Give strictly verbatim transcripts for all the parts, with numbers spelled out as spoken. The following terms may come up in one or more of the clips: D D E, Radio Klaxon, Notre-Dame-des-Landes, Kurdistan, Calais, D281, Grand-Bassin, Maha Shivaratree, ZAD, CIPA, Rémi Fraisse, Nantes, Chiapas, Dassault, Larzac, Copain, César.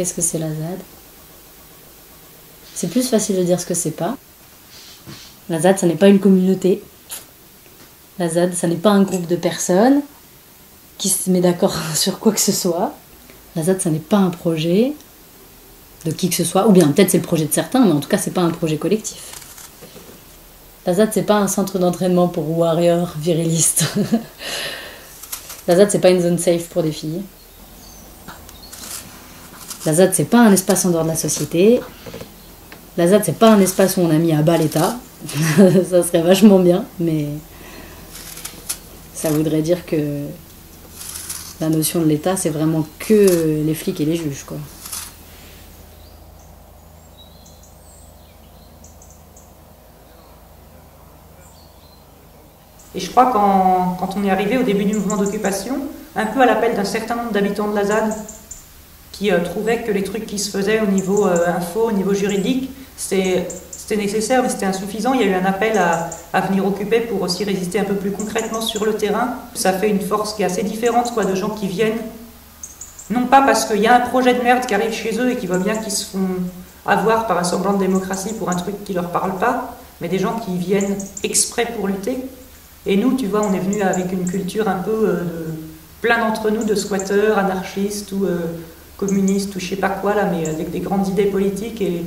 qu'est-ce que c'est la Z A D ? C'est plus facile de dire ce que c'est pas. La Z A D, ça n'est pas une communauté. La Z A D, ça n'est pas un groupe de personnes qui se met d'accord sur quoi que ce soit. La Z A D, ça n'est pas un projet de qui que ce soit. Ou bien peut-être c'est le projet de certains, mais en tout cas, c'est pas un projet collectif. La Z A D, c'est pas un centre d'entraînement pour warriors virilistes. La Z A D, c'est pas une zone safe pour des filles. La Z A D, c'est pas un espace en dehors de la société. La Z A D, c'est pas un espace où on a mis à bas l'État. Ça serait vachement bien, mais ça voudrait dire que la notion de l'État, c'est vraiment que les flics et les juges, quoi. Et je crois qu'en quand on est arrivé au début du mouvement d'occupation, un peu à l'appel d'un certain nombre d'habitants de la Z A D, qui euh, trouvaient que les trucs qui se faisaient au niveau euh, info, au niveau juridique, c'était nécessaire mais c'était insuffisant. Il y a eu un appel à, à venir occuper pour aussi résister un peu plus concrètement sur le terrain. Ça fait une force qui est assez différente, quoi, de gens qui viennent, non pas parce qu'il y a un projet de merde qui arrive chez eux et qui voient bien qu'ils se font avoir par un semblant de démocratie pour un truc qui leur parle pas, mais des gens qui viennent exprès pour lutter. Et nous, tu vois, on est venus avec une culture un peu, euh, plein d'entre nous, de squatteurs, anarchistes ou euh, communistes ou je sais pas quoi, là, mais avec des grandes idées politiques. Et,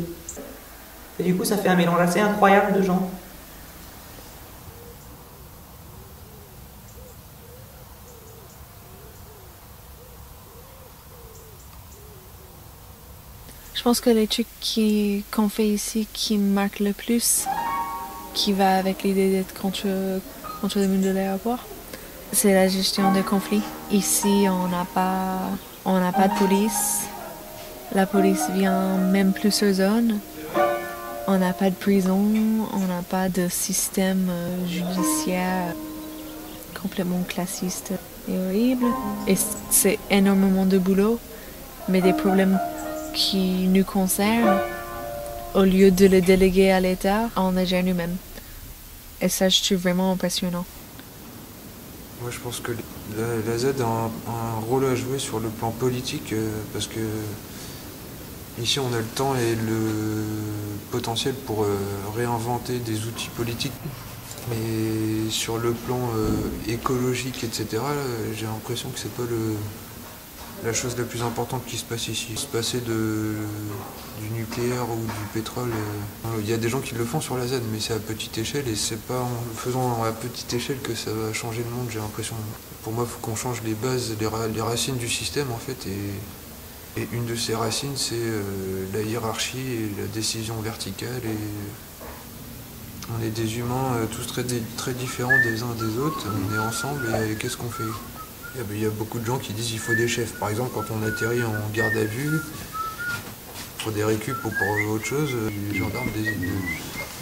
et du coup, ça fait un mélange assez incroyable de gens. Je pense que les trucs qui, qu'on fait ici qui me marquent le plus, qui va avec l'idée d'être contre... contre le mur de l'aéroport, c'est la gestion des conflits. Ici, on n'a pas, on n'a pas de police. La police vient même plusieurs zones. On n'a pas de prison, on n'a pas de système judiciaire complètement classiste et horrible. Et c'est énormément de boulot, mais des problèmes qui nous concernent, au lieu de les déléguer à l'État, on les gère nous-mêmes. Et ça, je trouve vraiment impressionnant. Moi, je pense que la, la Z A D a un, un rôle à jouer sur le plan politique, euh, parce que ici, on a le temps et le potentiel pour euh, réinventer des outils politiques. Mais sur le plan euh, écologique, et cetera, j'ai l'impression que c'est pas le, la chose la plus importante qui se passe ici. Se passer de, du nucléaire ou du pétrole, il y a des gens qui le font sur la Z A D, mais c'est à petite échelle et c'est pas en le faisant à petite échelle que ça va changer le monde, j'ai l'impression. Pour moi, il faut qu'on change les bases, les, ra les racines du système en fait. Et, et une de ces racines, c'est euh, la hiérarchie et la décision verticale. Et on est des humains euh, tous très, très différents des uns des autres, on est ensemble et qu'est-ce qu'on fait ? Il y a beaucoup de gens qui disent qu'il faut des chefs. Par exemple, quand on atterrit en garde à vue, pour des récup ou pour autre chose, les gendarmes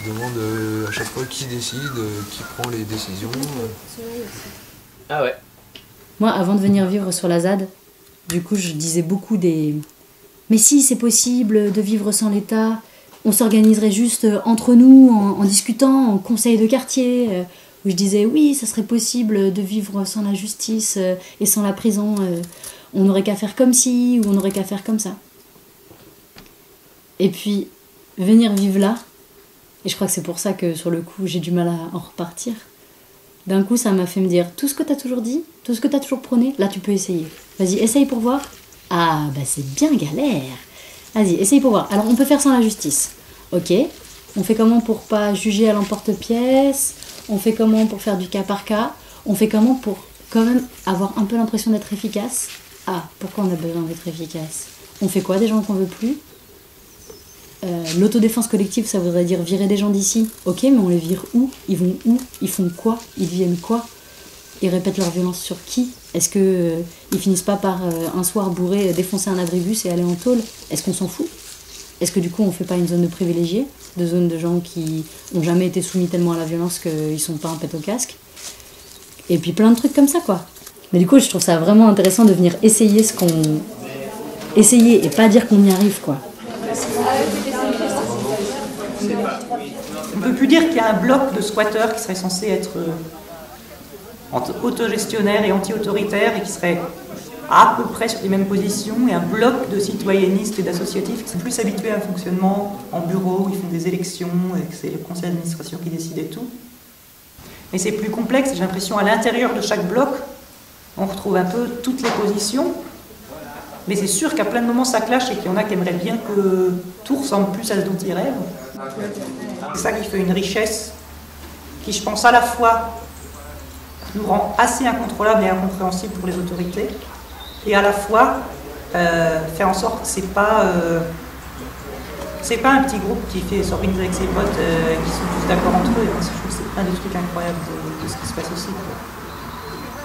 demandent à chaque fois qui décide, qui prend les décisions. Ah ouais. Moi, avant de venir vivre sur la Z A D, du coup, je disais beaucoup des... Mais si, c'est possible de vivre sans l'État, on s'organiserait juste entre nous, en, en discutant, en conseil de quartier... où je disais, oui, ça serait possible de vivre sans la justice euh, et sans la prison. Euh, on n'aurait qu'à faire comme ci, ou on n'aurait qu'à faire comme ça. Et puis, venir vivre là, et je crois que c'est pour ça que, sur le coup, j'ai du mal à en repartir, d'un coup, ça m'a fait me dire, tout ce que t'as toujours dit, tout ce que t'as toujours prôné, là, tu peux essayer. Vas-y, essaye pour voir. Ah, bah c'est bien galère. Vas-y, essaye pour voir. Alors, on peut faire sans la justice. Ok. On fait comment pour pas juger à l'emporte-pièce? On fait comment pour faire du cas par cas? On fait comment pour quand même avoir un peu l'impression d'être efficace? Ah, pourquoi on a besoin d'être efficace? On fait quoi des gens qu'on veut plus? euh, L'autodéfense collective, ça voudrait dire virer des gens d'ici. Ok, mais on les vire où? Ils vont où? Ils font quoi? Ils deviennent quoi? Ils répètent leur violence sur qui? Est-ce qu'ils euh, finissent pas par euh, un soir bourré défoncer un abribus et aller en tôle? Est-ce qu'on s'en fout? Est-ce que du coup on fait pas une zone de privilégiés, de zones de gens qui n'ont jamais été soumis tellement à la violence qu'ils sont pas un pet au casque? Et puis plein de trucs comme ça, quoi. Mais du coup je trouve ça vraiment intéressant de venir essayer ce qu'on... Essayer et pas dire qu'on y arrive, quoi. On peut plus dire qu'il y a un bloc de squatteurs qui serait censé être autogestionnaire et anti-autoritaire et qui serait à peu près sur les mêmes positions, et un bloc de citoyennistes et d'associatifs qui sont plus habitués à un fonctionnement en bureau, où ils font des élections, et que c'est le conseil d'administration qui décide et tout. Mais c'est plus complexe, j'ai l'impression, à l'intérieur de chaque bloc, on retrouve un peu toutes les positions, mais c'est sûr qu'à plein de moments ça clash et qu'il y en a qui aimeraient bien que tout ressemble plus à ce dont ils rêvent. C'est ça qui fait une richesse qui, je pense, à la fois nous rend assez incontrôlables et incompréhensibles pour les autorités, et à la fois euh, faire en sorte que c'est pas, euh, c'est pas un petit groupe qui fait s'organise avec ses potes euh, et qui sont tous d'accord entre eux. Je trouve que c'est un des trucs incroyables de, de ce qui se passe aussi.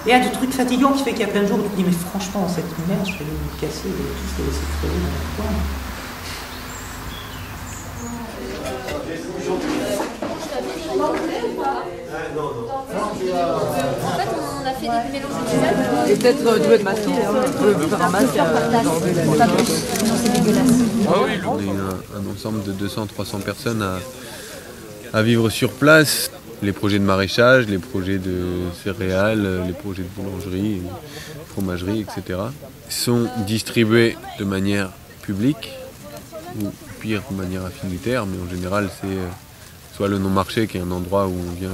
Et un des trucs fatigants qui fait qu'il y a plein de jours où tu te dis mais franchement cette merde, je vais me casser et tout, je vais laisser crever dans le coin. Et peut-être du web masque, on peut faire un masque. Non, c'est dégueulasse. On est un ensemble de deux cents à trois cents personnes à, à vivre sur place. Les projets de maraîchage, les projets de céréales, les projets de boulangerie, fromagerie, et cetera sont distribués de manière publique, ou pire de manière affinitaire, mais en général c'est soit le non-marché qui est un endroit où on vient,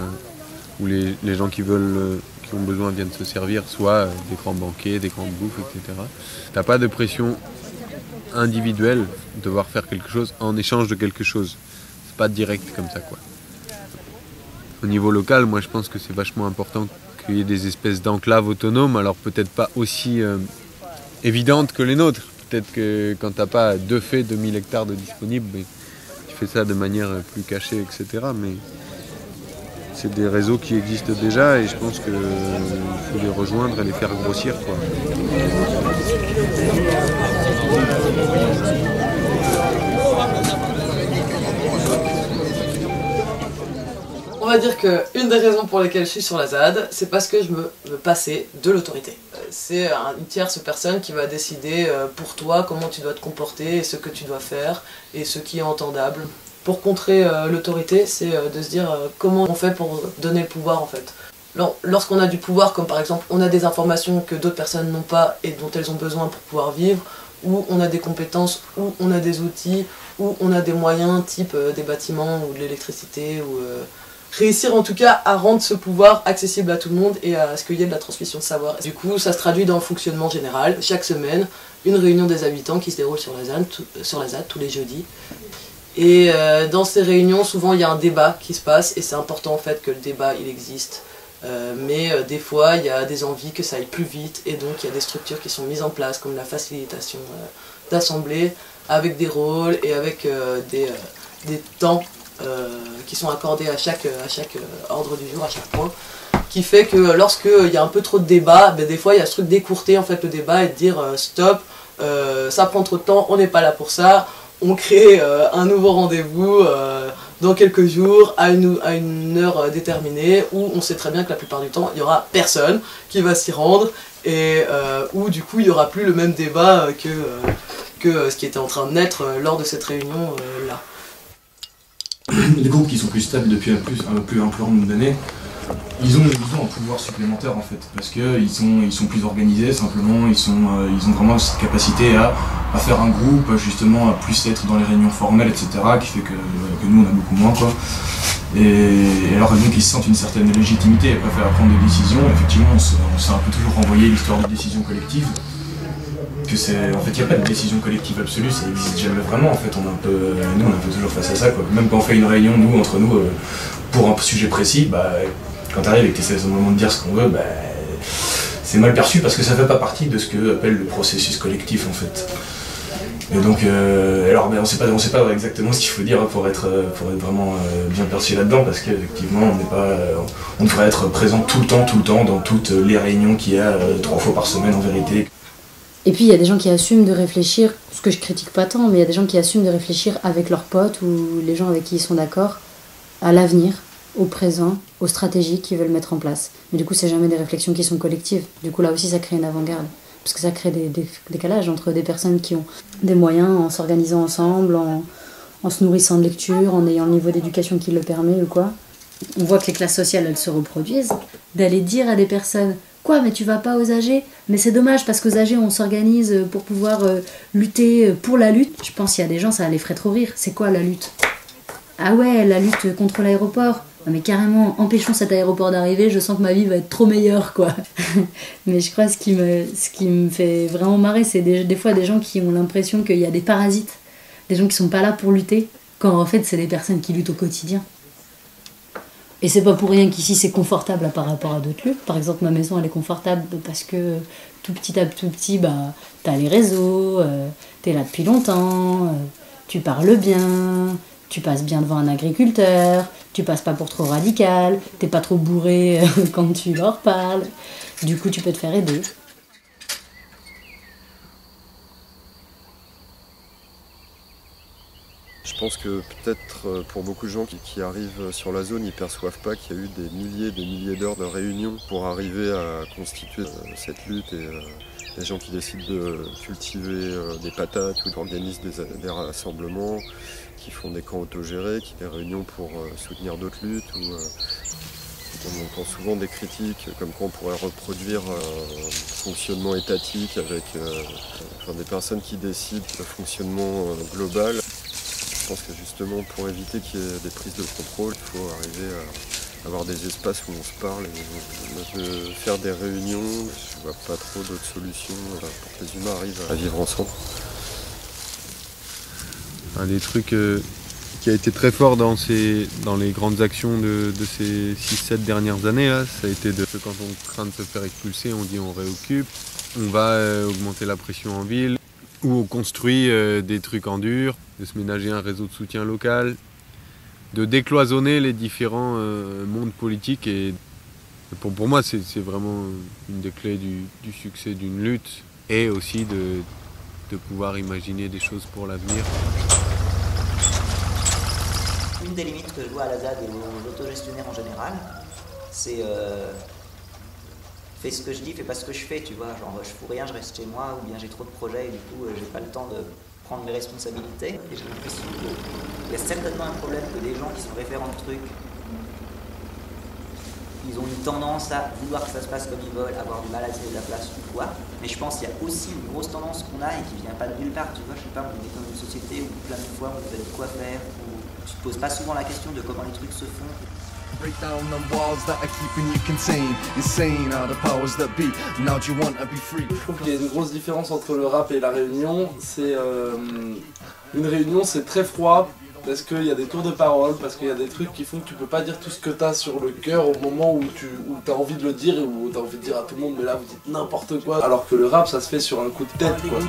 où les, les gens qui veulent, qui ont besoin viennent se servir, soit des grands banquets, des grandes bouffes, et cetera. T'as pas de pression individuelle de devoir faire quelque chose en échange de quelque chose. C'est pas direct comme ça quoi. Au niveau local, moi je pense que c'est vachement important qu'il y ait des espèces d'enclaves autonomes, alors peut-être pas aussi euh, évidentes que les nôtres. Peut-être que quand t'as pas deux faits, deux mille hectares de disponibles, mais tu fais ça de manière plus cachée, et cetera. Mais c'est des réseaux qui existent déjà et je pense qu'il faut les rejoindre et les faire grossir, quoi. On va dire qu'une des raisons pour lesquelles je suis sur la Z A D, c'est parce que je me, me passais de l'autorité. C'est une tierce personne qui va décider pour toi comment tu dois te comporter, et ce que tu dois faire, et ce qui est entendable. Pour contrer l'autorité, c'est de se dire comment on fait pour donner le pouvoir en fait. Lorsqu'on a du pouvoir, comme par exemple on a des informations que d'autres personnes n'ont pas et dont elles ont besoin pour pouvoir vivre, où on a des compétences, où on a des outils, où on a des moyens type des bâtiments ou de l'électricité, ou... Euh réussir en tout cas à rendre ce pouvoir accessible à tout le monde et à ce qu'il y ait de la transmission de savoir. Du coup, ça se traduit dans le fonctionnement général. Chaque semaine, une réunion des habitants qui se déroule sur la Z A D, sur la Z A D tous les jeudis. Et euh, dans ces réunions, souvent, il y a un débat qui se passe, et c'est important en fait que le débat, il existe. Euh, mais euh, des fois, il y a des envies que ça aille plus vite, et donc il y a des structures qui sont mises en place, comme la facilitation euh, d'assemblée, avec des rôles et avec euh, des, euh, des temps Euh, qui sont accordés à chaque, à chaque ordre du jour, à chaque point, qui fait que lorsqu'il y a un peu trop de débat, ben des fois il y a ce truc d'écourter en fait le débat et de dire euh, stop, euh, ça prend trop de temps, on n'est pas là pour ça, on crée euh, un nouveau rendez-vous euh, dans quelques jours, à une, à une heure déterminée, où on sait très bien que la plupart du temps il n'y aura personne qui va s'y rendre, et euh, où du coup il n'y aura plus le même débat que, euh, que ce qui était en train de naître euh, lors de cette réunion euh, là. Les groupes qui sont plus stables depuis un plus, un plus, un plus grand nombre d'années, ils ont, ils ont un pouvoir supplémentaire en fait, parce qu'ils sont, ils sont plus organisés simplement, ils, sont, euh, ils ont vraiment cette capacité à, à faire un groupe, justement, à plus être dans les réunions formelles, et cetera, qui fait que, que nous on a beaucoup moins, quoi. Et, et alors donc ils sentent une certaine légitimité, ils préfèrent prendre des décisions, effectivement on s'est un peu toujours renvoyé l'histoire de décisions collectives. Que en fait, il n'y a pas de décision collective absolue, ça n'existe jamais vraiment. En fait, on est un peu, nous, on est un peu toujours face à ça, quoi. Même quand on fait une réunion, nous, entre nous, euh, pour un sujet précis, bah, quand t'arrives et que t'essaies simplement de dire ce qu'on veut, bah, c'est mal perçu parce que ça ne fait pas partie de ce que appelle le processus collectif, en fait. Et donc, euh, alors, bah, on sait pas, on sait pas exactement ce qu'il faut dire pour être, pour être vraiment euh, bien perçu là-dedans, parce qu'effectivement, on n'est pas, euh, on devrait être présent tout le temps, tout le temps, dans toutes les réunions qu'il y a euh, trois fois par semaine, en vérité. Et puis il y a des gens qui assument de réfléchir, ce que je critique pas tant, mais il y a des gens qui assument de réfléchir avec leurs potes ou les gens avec qui ils sont d'accord, à l'avenir, au présent, aux stratégies qu'ils veulent mettre en place. Mais du coup c'est jamais des réflexions qui sont collectives, du coup là aussi ça crée une avant-garde, parce que ça crée des, des décalages entre des personnes qui ont des moyens en s'organisant ensemble, en, en se nourrissant de lecture, en ayant le niveau d'éducation qui le permet ou quoi. On voit que les classes sociales elles se reproduisent, d'aller dire à des personnes Quoi, mais tu vas pas aux A G? Mais c'est dommage parce qu'aux A G on s'organise pour pouvoir euh, lutter pour la lutte. Je pense qu'il y a des gens, ça les ferait trop rire. C'est quoi la lutte? Ah ouais, la lutte contre l'aéroport. Non mais carrément, empêchons cet aéroport d'arriver, je sens que ma vie va être trop meilleure, quoi. Mais je crois que ce qui me, ce qui me fait vraiment marrer, c'est des, des fois des gens qui ont l'impression qu'il y a des parasites, des gens qui sont pas là pour lutter, quand en fait c'est des personnes qui luttent au quotidien. Et c'est pas pour rien qu'ici c'est confortable par rapport à d'autres lieux. Par exemple, ma maison elle est confortable parce que tout petit à tout petit, bah, t'as les réseaux, euh, t'es là depuis longtemps, euh, tu parles bien, tu passes bien devant un agriculteur, tu passes pas pour trop radical, t'es pas trop bourré euh, quand tu leur parles. Du coup, tu peux te faire aider. Je pense que peut-être pour beaucoup de gens qui, qui arrivent sur la zone, ils ne perçoivent pas qu'il y a eu des milliers et des milliers d'heures de réunions pour arriver à constituer cette lutte. Et les gens qui décident de cultiver des patates ou d'organiser des, des rassemblements, qui font des camps autogérés, qui font des réunions pour soutenir d'autres luttes. Ou, on entend souvent des critiques comme quoi on pourrait reproduire un fonctionnement étatique avec euh, enfin, des personnes qui décident le fonctionnement global. Je pense que justement, pour éviter qu'il y ait des prises de contrôle, il faut arriver à avoir des espaces où on se parle. Et de faire des réunions, je ne vois pas trop d'autres solutions pour que les humains arrivent à vivre ensemble. Un des trucs qui a été très fort dans, ces, dans les grandes actions de, de ces six sept dernières années, là, ça a été de que quand on craint de se faire expulser, on dit on réoccupe, on va augmenter la pression en ville, où on construit des trucs en dur, de se ménager un réseau de soutien local, de décloisonner les différents euh, mondes politiques. Et pour, pour moi, c'est vraiment une des clés du, du succès d'une lutte et aussi de, de pouvoir imaginer des choses pour l'avenir. Une des limites que je vois à la Z A D et aux autogestionnaires en général, c'est euh, fais ce que je dis, fais pas ce que je fais, tu vois. Genre, je fous rien, je reste chez moi, ou bien j'ai trop de projets et du coup, j'ai pas le temps de prendre mes responsabilités. Et j'ai l'impression qu'il y a certainement un problème que des gens qui sont référents de trucs, ils ont une tendance à vouloir que ça se passe comme ils veulent, avoir du mal à laisser de la place ou quoi. Mais je pense qu'il y a aussi une grosse tendance qu'on a et qui vient pas de nulle part. Tu vois, je sais pas, on est dans une société où plein de fois on te dit quoi faire, où tu te poses pas souvent la question de comment les trucs se font. Break down the walls that are keeping you contained. Insane are the powers that be. Now you want to be free. Je trouve qu'il y a une grosse différence entre le rap et la réunion. C'est euh, une réunion, c'est très froid parce qu'il y a des tours de parole, parce qu'il y a des trucs qui font que tu peux pas dire tout ce que t'as sur le cœur au moment où tu où t'as envie de le dire et où t'as envie de dire à tout le monde mais là vous dites n'importe quoi. Alors que le rap ça se fait sur un coup de tête quoi.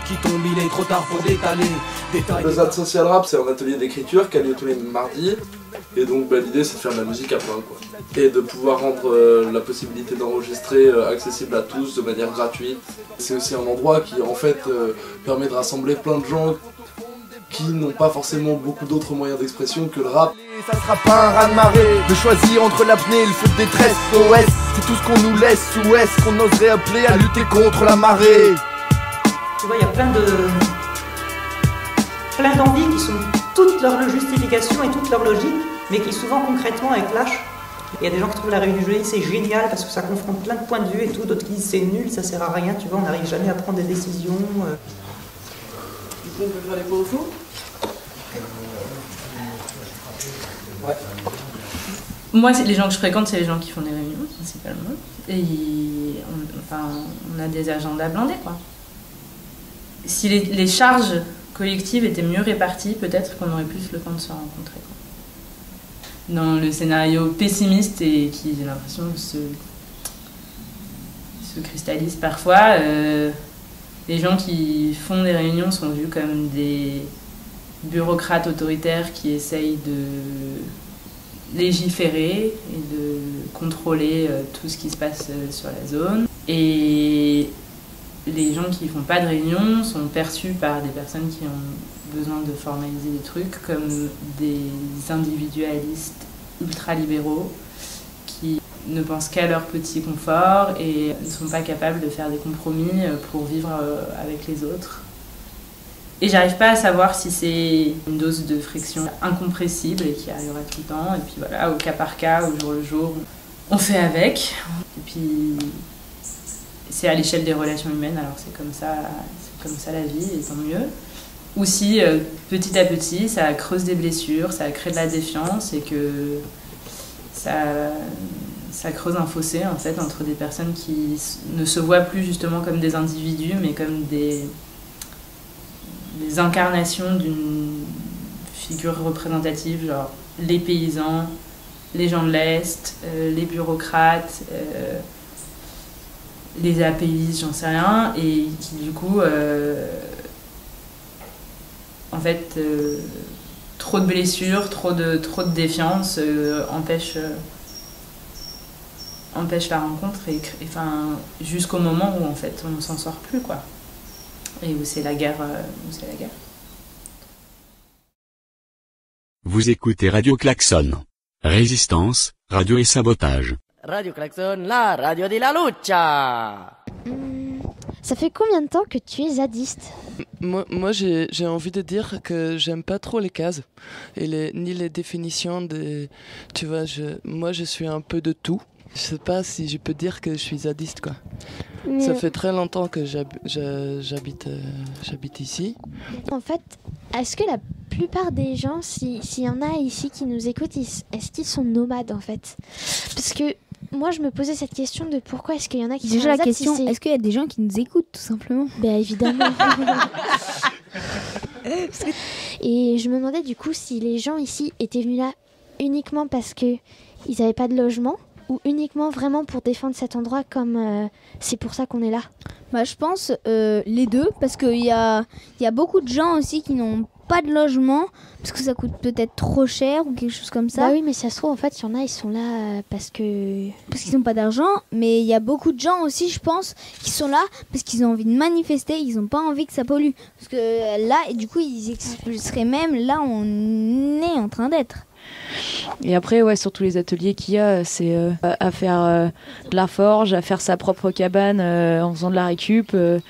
Le Z A D Social Rap c'est un atelier d'écriture qui a lieu tous les mardis. Et donc bah, l'idée c'est de faire de la musique à plein quoi. Et de pouvoir rendre euh, la possibilité d'enregistrer euh, accessible à tous de manière gratuite. C'est aussi un endroit qui en fait euh, permet de rassembler plein de gens qui n'ont pas forcément beaucoup d'autres moyens d'expression que le rap. Ça sera pas un raz-de-marée de choisir entre l'apnée et le feu de détresse. O S, c'est tout ce qu'on nous laisse, ou est-ce qu'on oserait appeler à lutter contre la marée. Tu vois, il y a plein de... plein d'envies qui sont toutes leurs justifications et toutes leurs logiques, mais qui souvent concrètement elles clashent. Il y a des gens qui trouvent la réunion jolie, c'est génial parce que ça confronte plein de points de vue et tout, d'autres qui disent c'est nul, ça sert à rien, tu vois, on n'arrive jamais à prendre des décisions. Euh... Du coup, on peut faire les pots au four ? Ouais. Moi, les gens que je fréquente, c'est les gens qui font des réunions, principalement. Et on, enfin, on a des agendas blindés, quoi. Si les, les charges collectives étaient mieux réparties, peut-être qu'on aurait plus le temps de se rencontrer, quoi. Dans le scénario pessimiste et qui, j'ai l'impression, se, se cristallise parfois, euh, les gens qui font des réunions sont vus comme des bureaucrates autoritaires qui essayent de légiférer et de contrôler tout ce qui se passe sur la zone. Et les gens qui font pas de réunion sont perçus par des personnes qui ont besoin de formaliser des trucs comme des individualistes ultralibéraux qui ne pensent qu'à leur petit confort et ne sont pas capables de faire des compromis pour vivre avec les autres. Et j'arrive pas à savoir si c'est une dose de friction incompressible et qui arrivera tout le temps. Et puis voilà, au cas par cas, au jour le jour, on fait avec. Et puis c'est à l'échelle des relations humaines, alors c'est comme ça, c'est comme ça la vie, et tant mieux. Ou si, euh, petit à petit, ça creuse des blessures, ça crée de la défiance, et que ça, ça creuse un fossé, en fait, entre des personnes qui ne se voient plus, justement, comme des individus, mais comme des, des incarnations d'une figure représentative, genre les paysans, les gens de l'Est, euh, les bureaucrates, euh, les apéistes, j'en sais rien, et qui, du coup... Euh, En fait, euh, trop de blessures, trop de, trop de défiance euh, empêche, euh, empêche la rencontre et, et, enfin, jusqu'au moment où en fait, on ne s'en sort plus, quoi. Et où c'est la guerre, euh, où c'est la guerre. Vous écoutez Radio Klaxon. Résistance, radio et sabotage. Radio Klaxon, la radio de la lucha. Ça fait combien de temps que tu es zadiste ? Moi, moi j'ai, j'ai envie de dire que j'aime pas trop les cases, et les, ni les définitions. De, tu vois, je, moi je suis un peu de tout. Je sais pas si je peux dire que je suis zadiste, quoi. Mais ça fait très longtemps que j'hab, je, j'habite, euh, j'habite ici. En fait, est-ce que la plupart des gens, s'il si y en a ici qui nous écoutent, ils, est-ce qu'ils sont nomades en fait ? Parce que moi, je me posais cette question de pourquoi est-ce qu'il y en a qui... Déjà la question, si est-ce qu'il y a des gens qui nous écoutent, tout simplement ? Ben évidemment. Et je me demandais du coup si les gens ici étaient venus là uniquement parce qu'ils n'avaient pas de logement ou uniquement vraiment pour défendre cet endroit comme euh, c'est pour ça qu'on est là. Bah, je pense euh, les deux, parce qu'il y a, y a beaucoup de gens aussi qui n'ont pas de logement, parce que ça coûte peut-être trop cher ou quelque chose comme ça. Bah oui, mais ça se trouve, en fait, il y en a, ils sont là parce que... Parce qu'ils n'ont pas d'argent, mais il y a beaucoup de gens aussi, je pense, qui sont là parce qu'ils ont envie de manifester, ils n'ont pas envie que ça pollue. Parce que là, et du coup, ils expulseraient même là où on est en train d'être. Et après, ouais, sur tous les ateliers qu'il y a, c'est euh, à faire euh, de la forge, à faire sa propre cabane euh, en faisant de la récup, euh,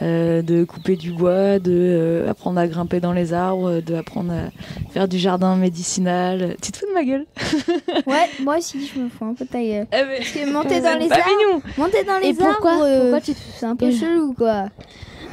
euh, de couper du bois, de euh, apprendre à grimper dans les arbres, de apprendre à faire du jardin médicinal. Tu te fous de ma gueule ? Ouais, moi aussi, je me fous un peu de ta gueule. Euh, Parce que monter dans les arbres, mignon. monter dans les Et arbres, pourquoi euh, pourquoi tu te... c'est un peu Et chelou, quoi.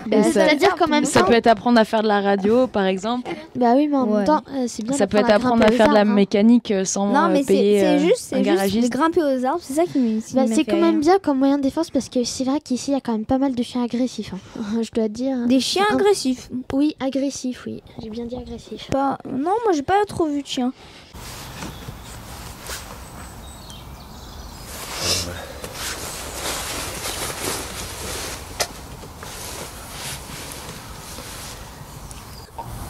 Bah, c'est-à-dire qu'en même temps... Ça peut être apprendre à faire de la radio, par exemple. Bah oui, mais en ouais. même temps, euh, c'est bien. Ça peut être apprendre à, à faire de la hein. mécanique sans non, mais payer c'est, c'est juste, c'est un juste garagiste. Grimper aux arbres, c'est ça qui me... Bah, c'est quand même bien comme moyen de défense, parce que c'est vrai qu'ici, il y a quand même pas mal de chiens agressifs. Hein. Je dois dire... Hein. Des chiens agressifs ? Oui, agressifs, oui. J'ai bien dit agressifs. Pas... Non, moi, j'ai pas trop vu de chiens.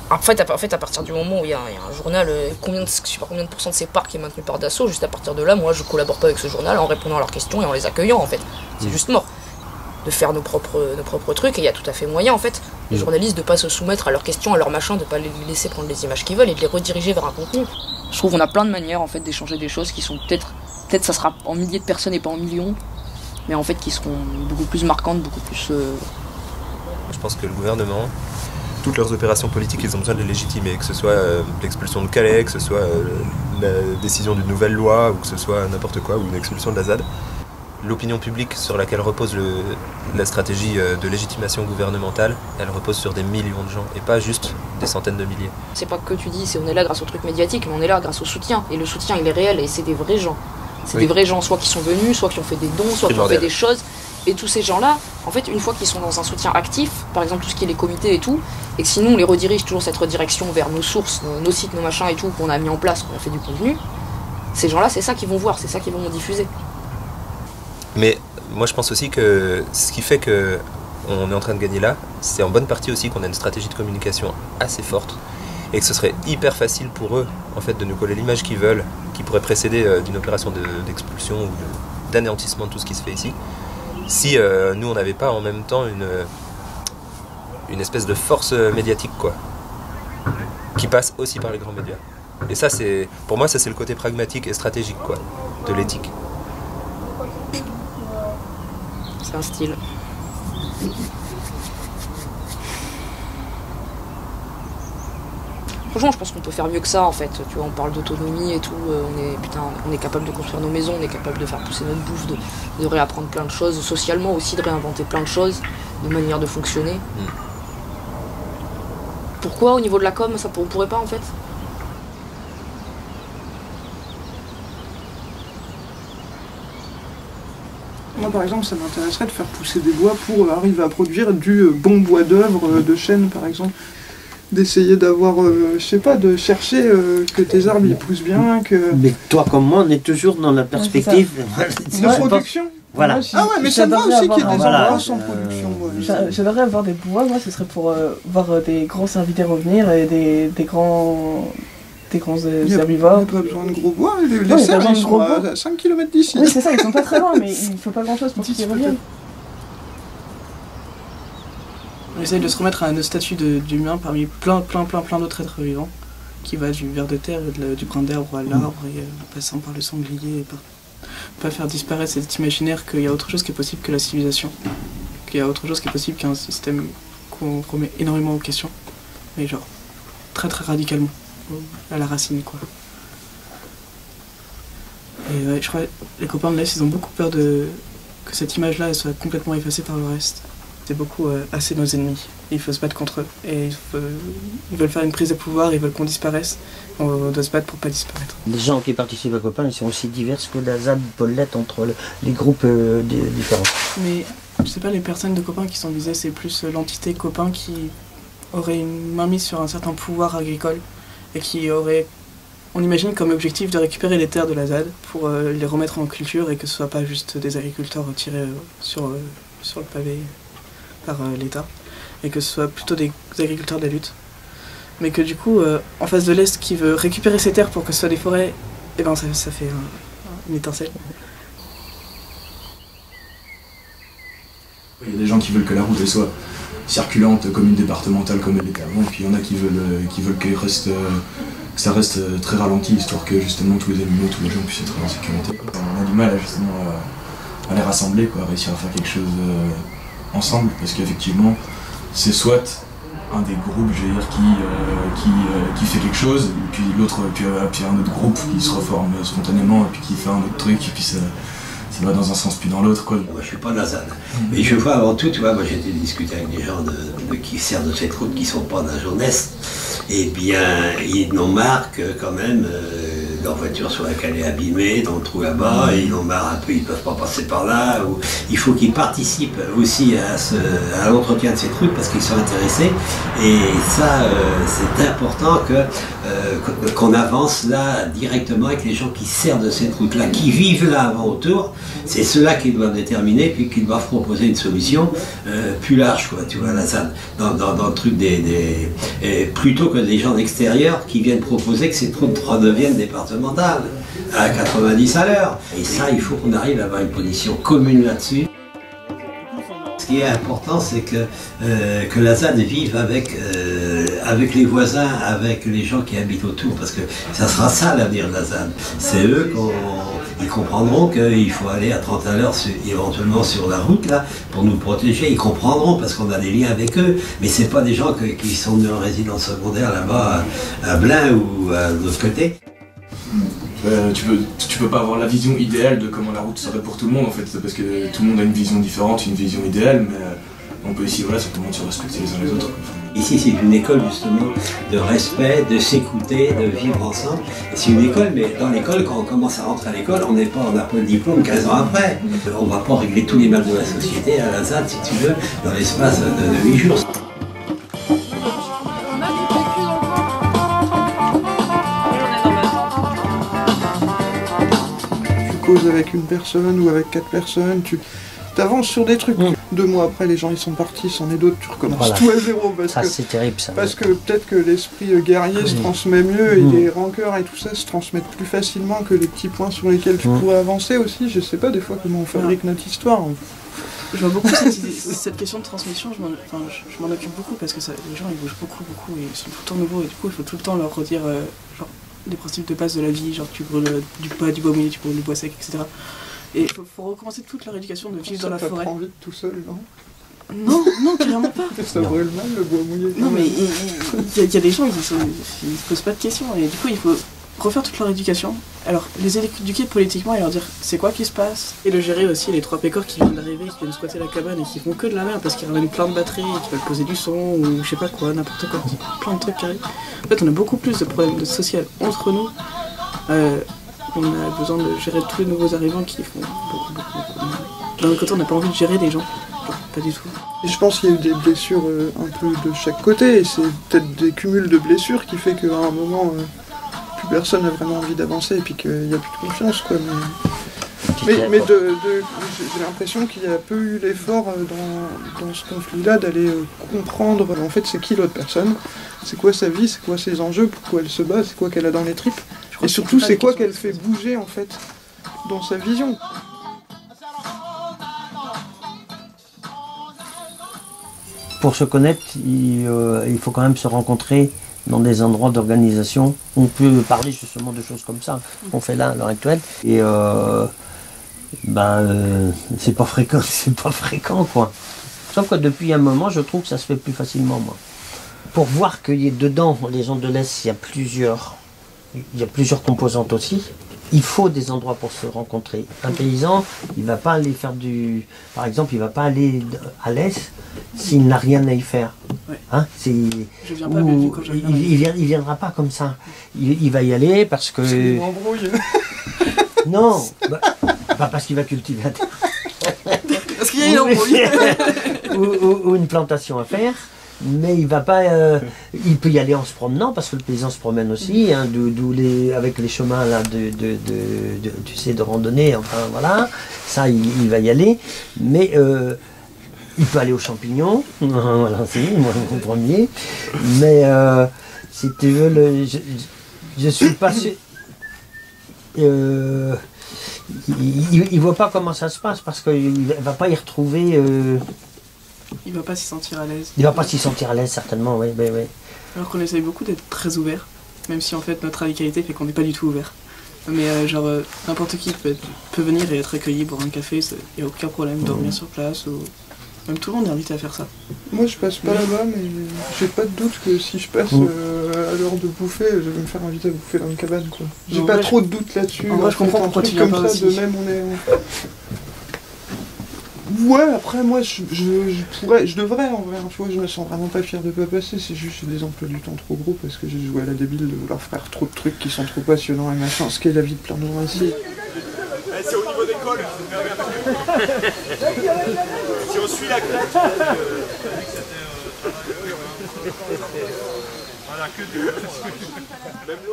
En fait, en fait, à partir du moment où il y, y a un journal, combien de, je sais pas combien de pourcents de ses parts qui est maintenu par Dassault, juste à partir de là, moi je collabore pas avec ce journal en répondant à leurs questions et en les accueillant en fait. C'est mmh. juste mort de faire nos propres, nos propres trucs, et il y a tout à fait moyen en fait, les mmh. journalistes de pas se soumettre à leurs questions, à leurs machins, de pas les laisser prendre les images qu'ils veulent et de les rediriger vers un contenu. Je trouve qu'on a plein de manières en fait d'échanger des choses qui sont peut-être, peut-être ça sera en milliers de personnes et pas en millions, mais en fait qui seront beaucoup plus marquantes, beaucoup plus... Euh... Je pense que le gouvernement... Toutes leurs opérations politiques, ils ont besoin de les légitimer, que ce soit euh, l'expulsion de Calais, que ce soit euh, la décision d'une nouvelle loi, ou que ce soit n'importe quoi, ou une expulsion de la Z A D. L'opinion publique sur laquelle repose le, la stratégie euh, de légitimation gouvernementale, elle repose sur des millions de gens, et pas juste des centaines de milliers. C'est pas que tu dis, c'est on est là grâce au truc médiatique, mais on est là grâce au soutien, et le soutien il est réel, et c'est des vrais gens. C'est oui. des vrais gens, soit qui sont venus, soit qui ont fait des dons, soit qui ont fait des choses. Et tous ces gens-là, en fait, une fois qu'ils sont dans un soutien actif, par exemple tout ce qui est les comités et tout, et que sinon on les redirige toujours cette redirection vers nos sources, nos, nos sites, nos machins et tout, qu'on a mis en place, qu'on a fait du contenu, ces gens-là, c'est ça qu'ils vont voir, c'est ça qu'ils vont diffuser. Mais moi je pense aussi que ce qui fait qu'on est en train de gagner là, c'est en bonne partie aussi qu'on a une stratégie de communication assez forte, et que ce serait hyper facile pour eux, en fait, de nous coller l'image qu'ils veulent, qui pourrait précéder d'une opération de, d'expulsion ou de, d'anéantissement de tout ce qui se fait ici. Si euh, nous on n'avait pas en même temps une, une espèce de force médiatique, quoi, qui passe aussi par les grands médias. Et ça, c'est pour moi, ça c'est le côté pragmatique et stratégique, quoi, de l'éthique. C'est un style. aux gens. Je pense qu'on peut faire mieux que ça, en fait. Tu vois, on parle d'autonomie et tout. On est, putain, on est capable de construire nos maisons, on est capable de faire pousser notre bouffe, de, de réapprendre plein de choses, socialement aussi, de réinventer plein de choses, de manière de fonctionner. Mm. Pourquoi, au niveau de la com, ça, on pourrait pas, en fait ? Moi, par exemple, ça m'intéresserait de faire pousser des bois pour arriver à produire du bon bois d'œuvre de chêne, par exemple. D'essayer d'avoir, euh, je sais pas, de chercher euh, que tes arbres, ils poussent bien, que... Mais toi comme moi, on est toujours dans la perspective... de production. Voilà. Moi, si, ah ouais, mais ça va aussi qu'il y ait des endroits euh, sans production. Euh, J'aimerais avoir des pouvoirs, moi, ce serait pour euh, voir des grands invités revenir et des, des grands... T'es qu'on herbivores. On n'a pas besoin de gros bois, les, les ouais, cerfs ils sont à bois. cinq kilomètres d'ici. Oui c'est ça, ils sont pas très loin, mais il ne faut pas grand chose pour qu'ils reviennent. On essaye de se remettre à un statut d'humain parmi plein plein plein plein d'autres êtres vivants, qui va du ver de terre, de la, du brin d'arbre à l'arbre, et en passant par le sanglier, et par... pas faire disparaître cet imaginaire qu'il y a autre chose qui est possible que la civilisation, qu'il y a autre chose qui est possible qu'un système qu'on remet énormément en question, mais genre très très radicalement. À la racine, quoi. Et ouais, je crois que les copains de l'Est, ils ont beaucoup peur de que cette image-là soit complètement effacée par le reste. C'est beaucoup euh, assez nos ennemis. Il faut se battre contre eux. Et il faut... ils veulent faire une prise de pouvoir, ils veulent qu'on disparaisse. On doit se battre pour pas disparaître. Les gens qui participent à Copain, ils sont aussi divers que la Z A D Paulette entre les groupes euh, différents. Mais je sais pas, les personnes de Copain qui sont visées, c'est plus l'entité Copain qui aurait une mainmise sur un certain pouvoir agricole. Et qui aurait, on imagine, comme objectif de récupérer les terres de la Z A D pour euh, les remettre en culture et que ce soit pas juste des agriculteurs tirés euh, sur, euh, sur le pavé par euh, l'État, et que ce soit plutôt des agriculteurs de la lutte. Mais que du coup, euh, en face de l'Est qui veut récupérer ses terres pour que ce soit des forêts, et ben ça, ça fait euh, une étincelle. Il y a des gens qui veulent que la route soit circulante comme une départementale comme elle était avant, puis il y en a qui veulent, qui veulent qu'elle reste, que ça reste très ralenti, histoire que justement tous les animaux, tous les gens puissent être en sécurité. On a du mal justement à, à les rassembler, quoi, à réussir à faire quelque chose euh, ensemble, parce qu'effectivement c'est soit un des groupes, je veux dire, qui, euh, qui, euh, qui fait quelque chose, et puis l'autre, puis, euh, puis un autre groupe qui se reforme spontanément, et puis qui fait un autre truc, et puis ça... ça va dans un sens puis dans l'autre, quoi. Moi je suis pas de la Z A D, mais je vois avant tout, tu vois, moi j'ai discuté avec des gens de, de, qui servent de cette route, qui sont pas dans la jeunesse, et bien ils en ont marre que quand même euh, leur voiture soit à Calais abîmée, dans le trou là-bas, et ils en ont marre un peu, ils peuvent pas passer par là, ou, il faut qu'ils participent aussi à, ce, à l'entretien de cette route parce qu'ils sont intéressés, et ça euh, c'est important que, euh, qu'on avance là directement avec les gens qui servent de cette route-là, qui vivent là avant autour. C'est ceux-là qui doivent déterminer, puis qui doivent proposer une solution euh, plus large, quoi, tu vois, là, ça, dans, dans, dans le truc des... des et plutôt que des gens d'extérieur qui viennent proposer que ces troupes redeviennent départementales, à quatre-vingt-dix à l'heure. Et ça, il faut qu'on arrive à avoir une position commune là-dessus. Ce qui est important, c'est que, euh, que la Z A D vive avec, euh, avec les voisins, avec les gens qui habitent autour, parce que ça sera ça l'avenir de la Z A D. C'est eux qu'on... Ils comprendront qu'il faut aller à trente à l'heure éventuellement sur la route là pour nous protéger. Ils comprendront parce qu'on a des liens avec eux. Mais c'est pas des gens que, qui sont en résidence secondaire là-bas à, à Blain ou à l'autre côté. Euh, tu, peux, tu peux pas avoir la vision idéale de comment la route serait pour tout le monde en fait. Parce que tout le monde a une vision différente, une vision idéale. Mais on peut ici, voilà, simplement se respecter les uns les autres. Ici, c'est une école justement de respect, de s'écouter, de vivre ensemble. C'est une école, mais dans l'école, quand on commence à rentrer à l'école, on n'est pas, on n'a pas le diplôme quinze ans après. On ne va pas régler tous les mal de la société à la Z A D, si tu veux, dans l'espace de huit jours. Tu causes avec une personne ou avec quatre personnes, tu... t'avances sur des trucs. Mmh. Deux mois après, les gens ils sont partis, c'en est d'autres, tu recommences voilà. Tout à zéro. Parce ça, c'est terrible ça. Parce que peut-être que l'esprit guerrier mmh. se transmet mieux mmh. et les rancœurs et tout ça se transmettent plus facilement que les petits points sur lesquels tu mmh. pourrais avancer aussi. Je sais pas des fois comment on fabrique ouais. notre histoire. Je vois beaucoup cette, cette question de transmission, je m'en enfin, je, je occupe beaucoup parce que ça, les gens ils bougent beaucoup, beaucoup, et ils sont tout le temps nouveaux et du coup il faut tout le temps leur redire euh, genre, les principes de base de la vie, genre tu brûles du bois, du bois mouillé, tu brûles du bois sec, et cetera. Et il faut, faut recommencer toute leur éducation de vivre dans la forêt. Ça prend vite tout seul, non ? Non, non, clairement pas. Ça brûle mal le bois mouillé. Non, mais il y, y a des gens, ils ne se posent pas de questions. Et du coup, il faut refaire toute leur éducation. Alors, les éduquer politiquement et leur dire c'est quoi qui se passe. Et le gérer aussi, les trois pécores qui viennent d'arriver, qui viennent squatter la cabane et qui font que de la merde parce qu'ils ramènent plein de batteries, qui veulent poser du son ou je sais pas quoi, n'importe quoi. Plein de trucs qui arrivent. En fait, on a beaucoup plus de problèmes sociaux entre nous. Euh, on a besoin de gérer tous les nouveaux arrivants qui font beaucoup, beaucoup, beaucoup. D'un autre côté, on n'a pas envie de gérer des gens. Pas du tout. Et je pense qu'il y a eu des blessures euh, un peu de chaque côté, et c'est peut-être des cumuls de blessures qui fait qu'à un moment, euh, plus personne n'a vraiment envie d'avancer et puis qu'il n'y a plus de confiance, quoi. Mais, mais, mais de, de, j'ai l'impression qu'il y a peu eu l'effort dans, dans ce conflit-là d'aller euh, comprendre, en fait, c'est qui l'autre personne, c'est quoi sa vie, c'est quoi ses enjeux, pourquoi elle se bat, c'est quoi qu'elle a dans les tripes, et surtout, c'est quoi qu'elle fait bouger, en fait, dans sa vision. Pour se connaître, il, euh, il faut quand même se rencontrer dans des endroits d'organisation. On peut parler justement de choses comme ça qu'on fait là à l'heure actuelle. Et euh, ben, euh, c'est pas fréquent, c'est pas fréquent quoi. Sauf que depuis un moment, je trouve que ça se fait plus facilement moi. Pour voir qu'il y a dedans, les gens de l'Est, il y a plusieurs, il y a plusieurs composantes aussi. Il faut des endroits pour se rencontrer. Un paysan, il ne va pas aller faire du... Par exemple, il ne va pas aller à l'Est s'il n'a rien à y faire. Ouais. Hein, c'est... Je viens pas Ou... quand je viens. Il ne viendra pas comme ça. Il, il va y aller parce que... Il m'embrouille. Non, bah, bah parce qu'il va cultiver la terre. Parce qu'il y a une embrouille. ou, ou, ou une plantation à faire. Mais il va pas, euh, il peut y aller en se promenant parce que le paysan se promène aussi, hein, d'où les, avec les chemins là de, de, de, de, tu sais, de randonnée, enfin voilà, ça il, il va y aller, mais euh, il peut aller aux champignons, voilà, c'est moi mon premier, mais euh, si tu veux, le, je, je suis pas sûr, euh, il ne voit pas comment ça se passe parce qu'il ne va pas y retrouver... Euh, Il va pas s'y sentir à l'aise. Il va pas s'y sentir à l'aise, certainement, oui, oui, oui. Alors qu'on essaye beaucoup d'être très ouvert, même si en fait notre radicalité fait qu'on n'est pas du tout ouvert. Mais euh, genre, euh, n'importe qui peut, être, peut venir et être accueilli, boire un café, il n'y a aucun problème, dormir mmh. sur place, ou... même tout le monde est invité à faire ça. Moi je passe pas oui. là-bas, mais j'ai pas de doute que si je passe mmh. euh, à l'heure de bouffer, je vais me faire inviter à bouffer dans une cabane, quoi. J'ai pas vrai, trop je... de doute là-dessus. En vrai, je comprends pourquoi tu viens pas aussi. De même, on est... On... Ouais, après moi je, je, je pourrais, je devrais en vrai, tu vois, je me sens vraiment pas fier de pas passer, c'est juste des emplois du temps trop gros parce que j'ai joué à la débile de vouloir faire trop de trucs qui sont trop passionnants et machin, ce qui est la vie de plein de gens ici. Eh, c'est au niveau des cols, si on suit la claque,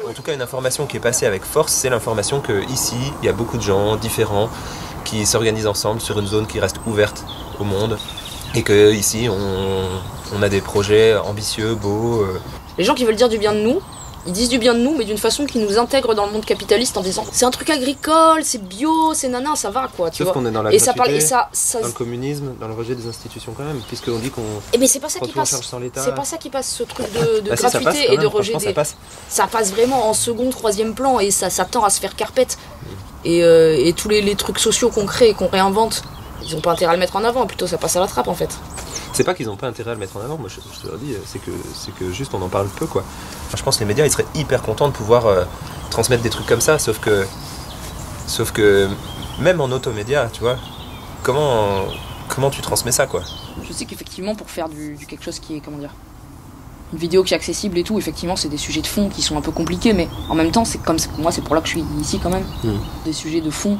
en tout cas une information qui est passée avec force, c'est l'information que ici il y a beaucoup de gens différents qui s'organisent ensemble sur une zone qui reste ouverte au monde et que ici on, on a des projets ambitieux, beaux. Les gens qui veulent dire du bien de nous, ils disent du bien de nous mais d'une façon qui nous intègre dans le monde capitaliste en disant c'est un truc agricole, c'est bio, c'est nana, ça va quoi. Tu Sauf qu'on est dans la et gratuité, ça parle, et ça, ça... dans le communisme, dans le rejet des institutions quand même, puisqu'on dit qu'on prend tout en charge sans l'État. C'est pas ça qui passe ce truc de, de bah gratuité si, ça passe quand même, et de rejet des... Ça passe. Ça passe vraiment en second, troisième plan et ça, ça tend à se faire carpette. Et, euh, et tous les, les trucs sociaux qu'on crée et qu'on réinvente, ils n'ont pas intérêt à le mettre en avant, plutôt ça passe à la trappe en fait. C'est pas qu'ils n'ont pas intérêt à le mettre en avant, moi je, je te le dis, c'est que, c'est que juste on en parle peu quoi. Enfin, je pense que les médias ils seraient hyper contents de pouvoir euh, transmettre des trucs comme ça, sauf que, sauf que même en automédia, tu vois, comment, comment tu transmets ça quoi. Je sais qu'effectivement pour faire du, du quelque chose qui est, comment dire, une vidéo qui est accessible et tout, effectivement c'est des sujets de fond qui sont un peu compliqués mais en même temps c'est comme moi c'est pour là que je suis ici quand même. Mmh. Des sujets de fond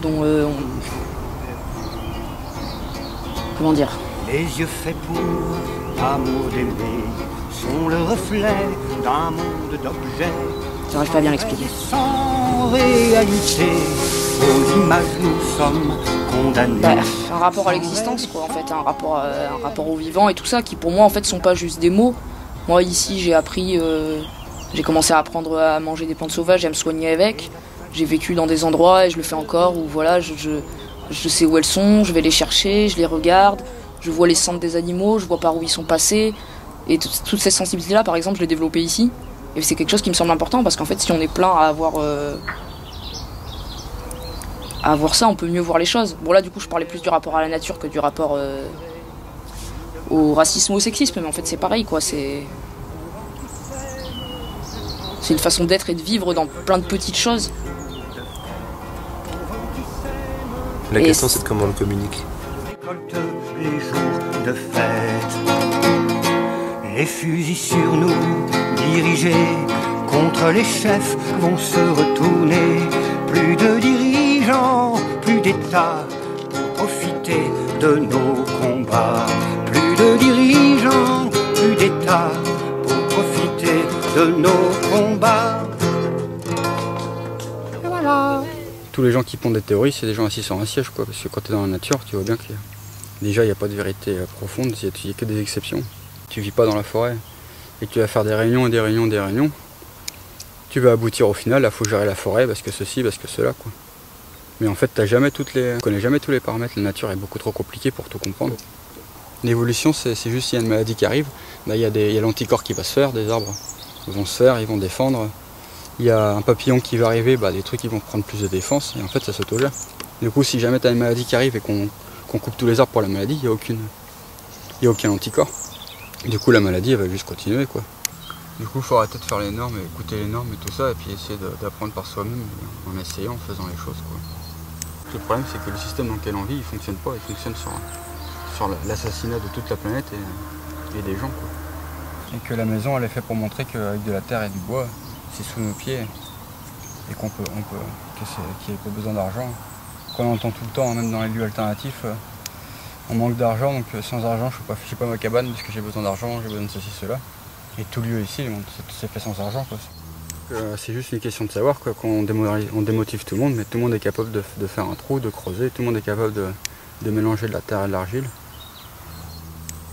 dont euh, on... comment dire. Les yeux faits pour amour d'aimer sont le reflet d'un monde d'objets. J'arrive pas à bien l'expliquer. Sans réalité, aux images nous sommes condamnés. Bah, un rapport à l'existence, quoi, en fait, un rapport, à, un rapport au vivant et tout ça, qui pour moi, en fait, sont pas juste des mots. Moi, ici, j'ai appris, euh, j'ai commencé à apprendre à manger des plantes sauvages et à me soigner avec. J'ai vécu dans des endroits, et je le fais encore, où voilà, je, je, je sais où elles sont, je vais les chercher, je les regarde, je vois les centres des animaux, je vois par où ils sont passés. Et toutes ces sensibilités-là, par exemple, je l'ai développée ici. Et c'est quelque chose qui me semble important parce qu'en fait, si on est plein à avoir, euh, à avoir ça, on peut mieux voir les choses. Bon là, du coup, je parlais plus du rapport à la nature que du rapport euh, au racisme ou au sexisme, mais en fait c'est pareil quoi, c'est... C'est une façon d'être et de vivre dans plein de petites choses. La et question c'est de comment on communique. Les jours de fête, les fusils sur nous, dirigés contre les chefs, vont se retourner. Plus de dirigeants, plus d'État pour profiter de nos combats. Plus de dirigeants, plus d'État pour profiter de nos combats. Et voilà. Tous les gens qui pondent des théories, c'est des gens assis sur un siège, quoi. Parce que quand tu es dans la nature, tu vois bien qu'il y a... Déjà, il n'y a pas de vérité profonde, il n'y a que des exceptions. Tu ne vis pas dans la forêt et tu vas faire des réunions, des réunions, des réunions. Tu vas aboutir au final, il faut gérer la forêt parce que ceci, parce que cela, quoi. Mais en fait, t'as jamais toutes les... tu ne connais jamais tous les paramètres, la nature est beaucoup trop compliquée pour tout comprendre. L'évolution, c'est juste s'il y a une maladie qui arrive, ben, il y a, des... il y a l'anticorps qui va se faire, des arbres ils vont se faire, ils vont défendre. Il y a un papillon qui va arriver, ben, des trucs qui vont prendre plus de défense et en fait, ça s'autogère. Du coup, si jamais tu as une maladie qui arrive et qu'on qu'on coupe tous les arbres pour la maladie, il n'y a, aucune... a aucun anticorps. Du coup, la maladie, elle va juste continuer, quoi. Du coup, il faut arrêter de faire les normes, et écouter les normes et tout ça, et puis essayer d'apprendre par soi-même, en essayant, en faisant les choses, quoi. Le problème, c'est que le système dans lequel on vit, il ne fonctionne pas, il fonctionne sur, sur l'assassinat de toute la planète et, et des gens, quoi. Et que la maison, elle est faite pour montrer qu'avec de la terre et du bois, c'est sous nos pieds, et qu'on peut, on peut, qu'il n'y a pas besoin d'argent. Qu'on entend tout le temps, même dans les lieux alternatifs, euh, on manque d'argent, donc euh, sans argent, je ne fais pas ma cabane parce que j'ai besoin d'argent, j'ai besoin de ceci, cela. Et tout lieu ici, c'est fait sans argent, quoi. Euh, c'est juste une question de savoir, quoi, qu'on on démotive tout le monde, mais tout le monde est capable de, de faire un trou, de creuser, tout le monde est capable de, de mélanger de la terre et de l'argile.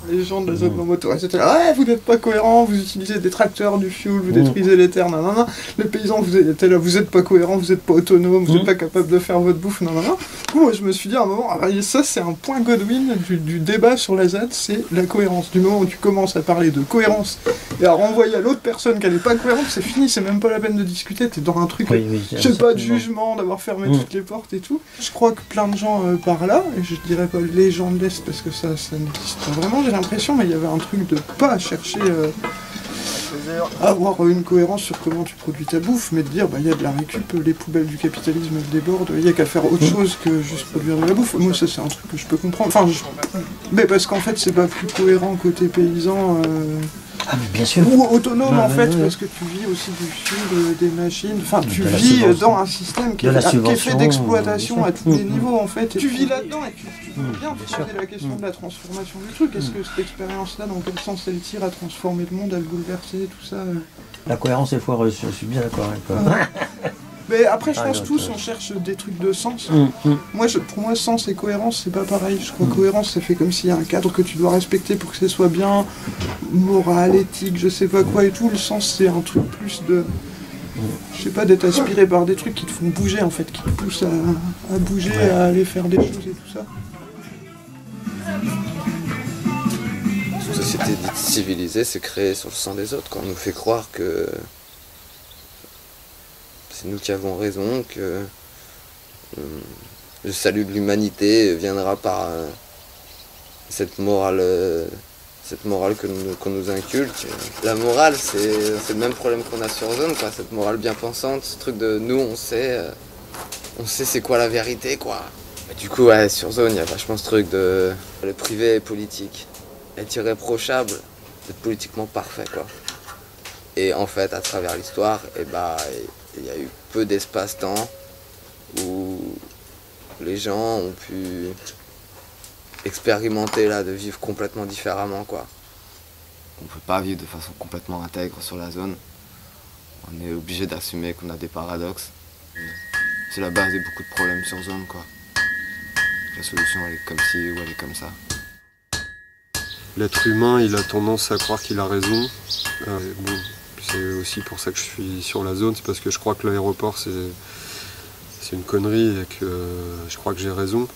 Les gens de la zone non moto, et cetera. Ouais, vous n'êtes pas cohérents, vous utilisez des tracteurs, du fioul, vous mmh. détruisez les terres, nanana. Les paysans, vous êtes là, vous n'êtes pas cohérents, vous n'êtes pas autonomes, vous n'êtes mmh. pas capable de faire votre bouffe, nanana. Du coup, moi, je me suis dit à un moment, alors, ça c'est un point Godwin du, du débat sur la Z A D, c'est la cohérence. Du moment où tu commences à parler de cohérence et à renvoyer à l'autre personne qu'elle n'est pas cohérente, c'est fini, c'est même pas la peine de discuter, t'es dans un truc, oui, oui, je sais pas, de jugement, d'avoir fermé mmh. toutes les portes et tout. Je crois que plein de gens euh, par là, et je dirais pas les gens de l'Est parce que ça, ça n'existe vraiment, j'ai l'impression, mais il y avait un truc de pas chercher euh, à avoir une cohérence sur comment tu produis ta bouffe, mais de dire bah il y a de la récup, les poubelles du capitalisme débordent, il y a qu'à faire autre chose que juste produire de la bouffe. Moi ça c'est un truc que je peux comprendre, enfin je... mais parce qu'en fait c'est pas plus cohérent côté paysan euh... ah, mais bien sûr. Ou autonome bah, en bah, fait, ouais. Parce que tu vis aussi du fil, des machines, enfin tu vis dans un système qui, de la qui est fait d'exploitation à tous les mmh. niveaux en fait. Et tu vis là-dedans et tu, tu peux mmh. bien te poser la question mmh. de la transformation du truc. Est-ce que cette expérience-là, dans quel sens elle tire à transformer le monde, à le bouleverser, tout ça euh... La cohérence est foireuse, je suis bien d'accord avec toi. Ah. Mais après je pense ah, tous, on cherche des trucs de sens. Mm, mm. Moi, je, pour moi, sens et cohérence, c'est pas pareil. Je crois que mm. cohérence, ça fait comme s'il y a un cadre que tu dois respecter pour que ce soit bien, moral, éthique, je sais pas quoi et tout. Le sens, c'est un truc plus de... Je sais pas, d'être aspiré par des trucs qui te font bouger, en fait, qui te poussent à, à bouger, ouais. à aller faire des choses et tout ça. La société dite civilisée, c'est créé sur le sang des autres, quoi. On nous fait croire que... c'est nous qui avons raison, que euh, le salut de l'humanité viendra par euh, cette morale euh, cette morale que nous, qu'on nous inculque. La morale, c'est le même problème qu'on a sur Zone, quoi, cette morale bien pensante, ce truc de nous, on sait, euh, on sait c'est quoi la vérité, quoi. Et du coup, ouais, sur Zone, il y a vachement ce truc de... Le privé est politique, être irréprochable, être politiquement parfait, quoi. Et en fait, à travers l'histoire, et bah... Et, il y a eu peu d'espace-temps où les gens ont pu expérimenter là, de vivre complètement différemment, quoi. On ne peut pas vivre de façon complètement intègre sur la zone. On est obligé d'assumer qu'on a des paradoxes. C'est la base de beaucoup de problèmes sur zone, quoi. La solution, elle est comme ci ou elle est comme ça. L'être humain, il a tendance à croire qu'il a raison. Euh, bon. C'est aussi pour ça que je suis sur la zone, c'est parce que je crois que l'aéroport c'est une connerie et que euh, je crois que j'ai raison.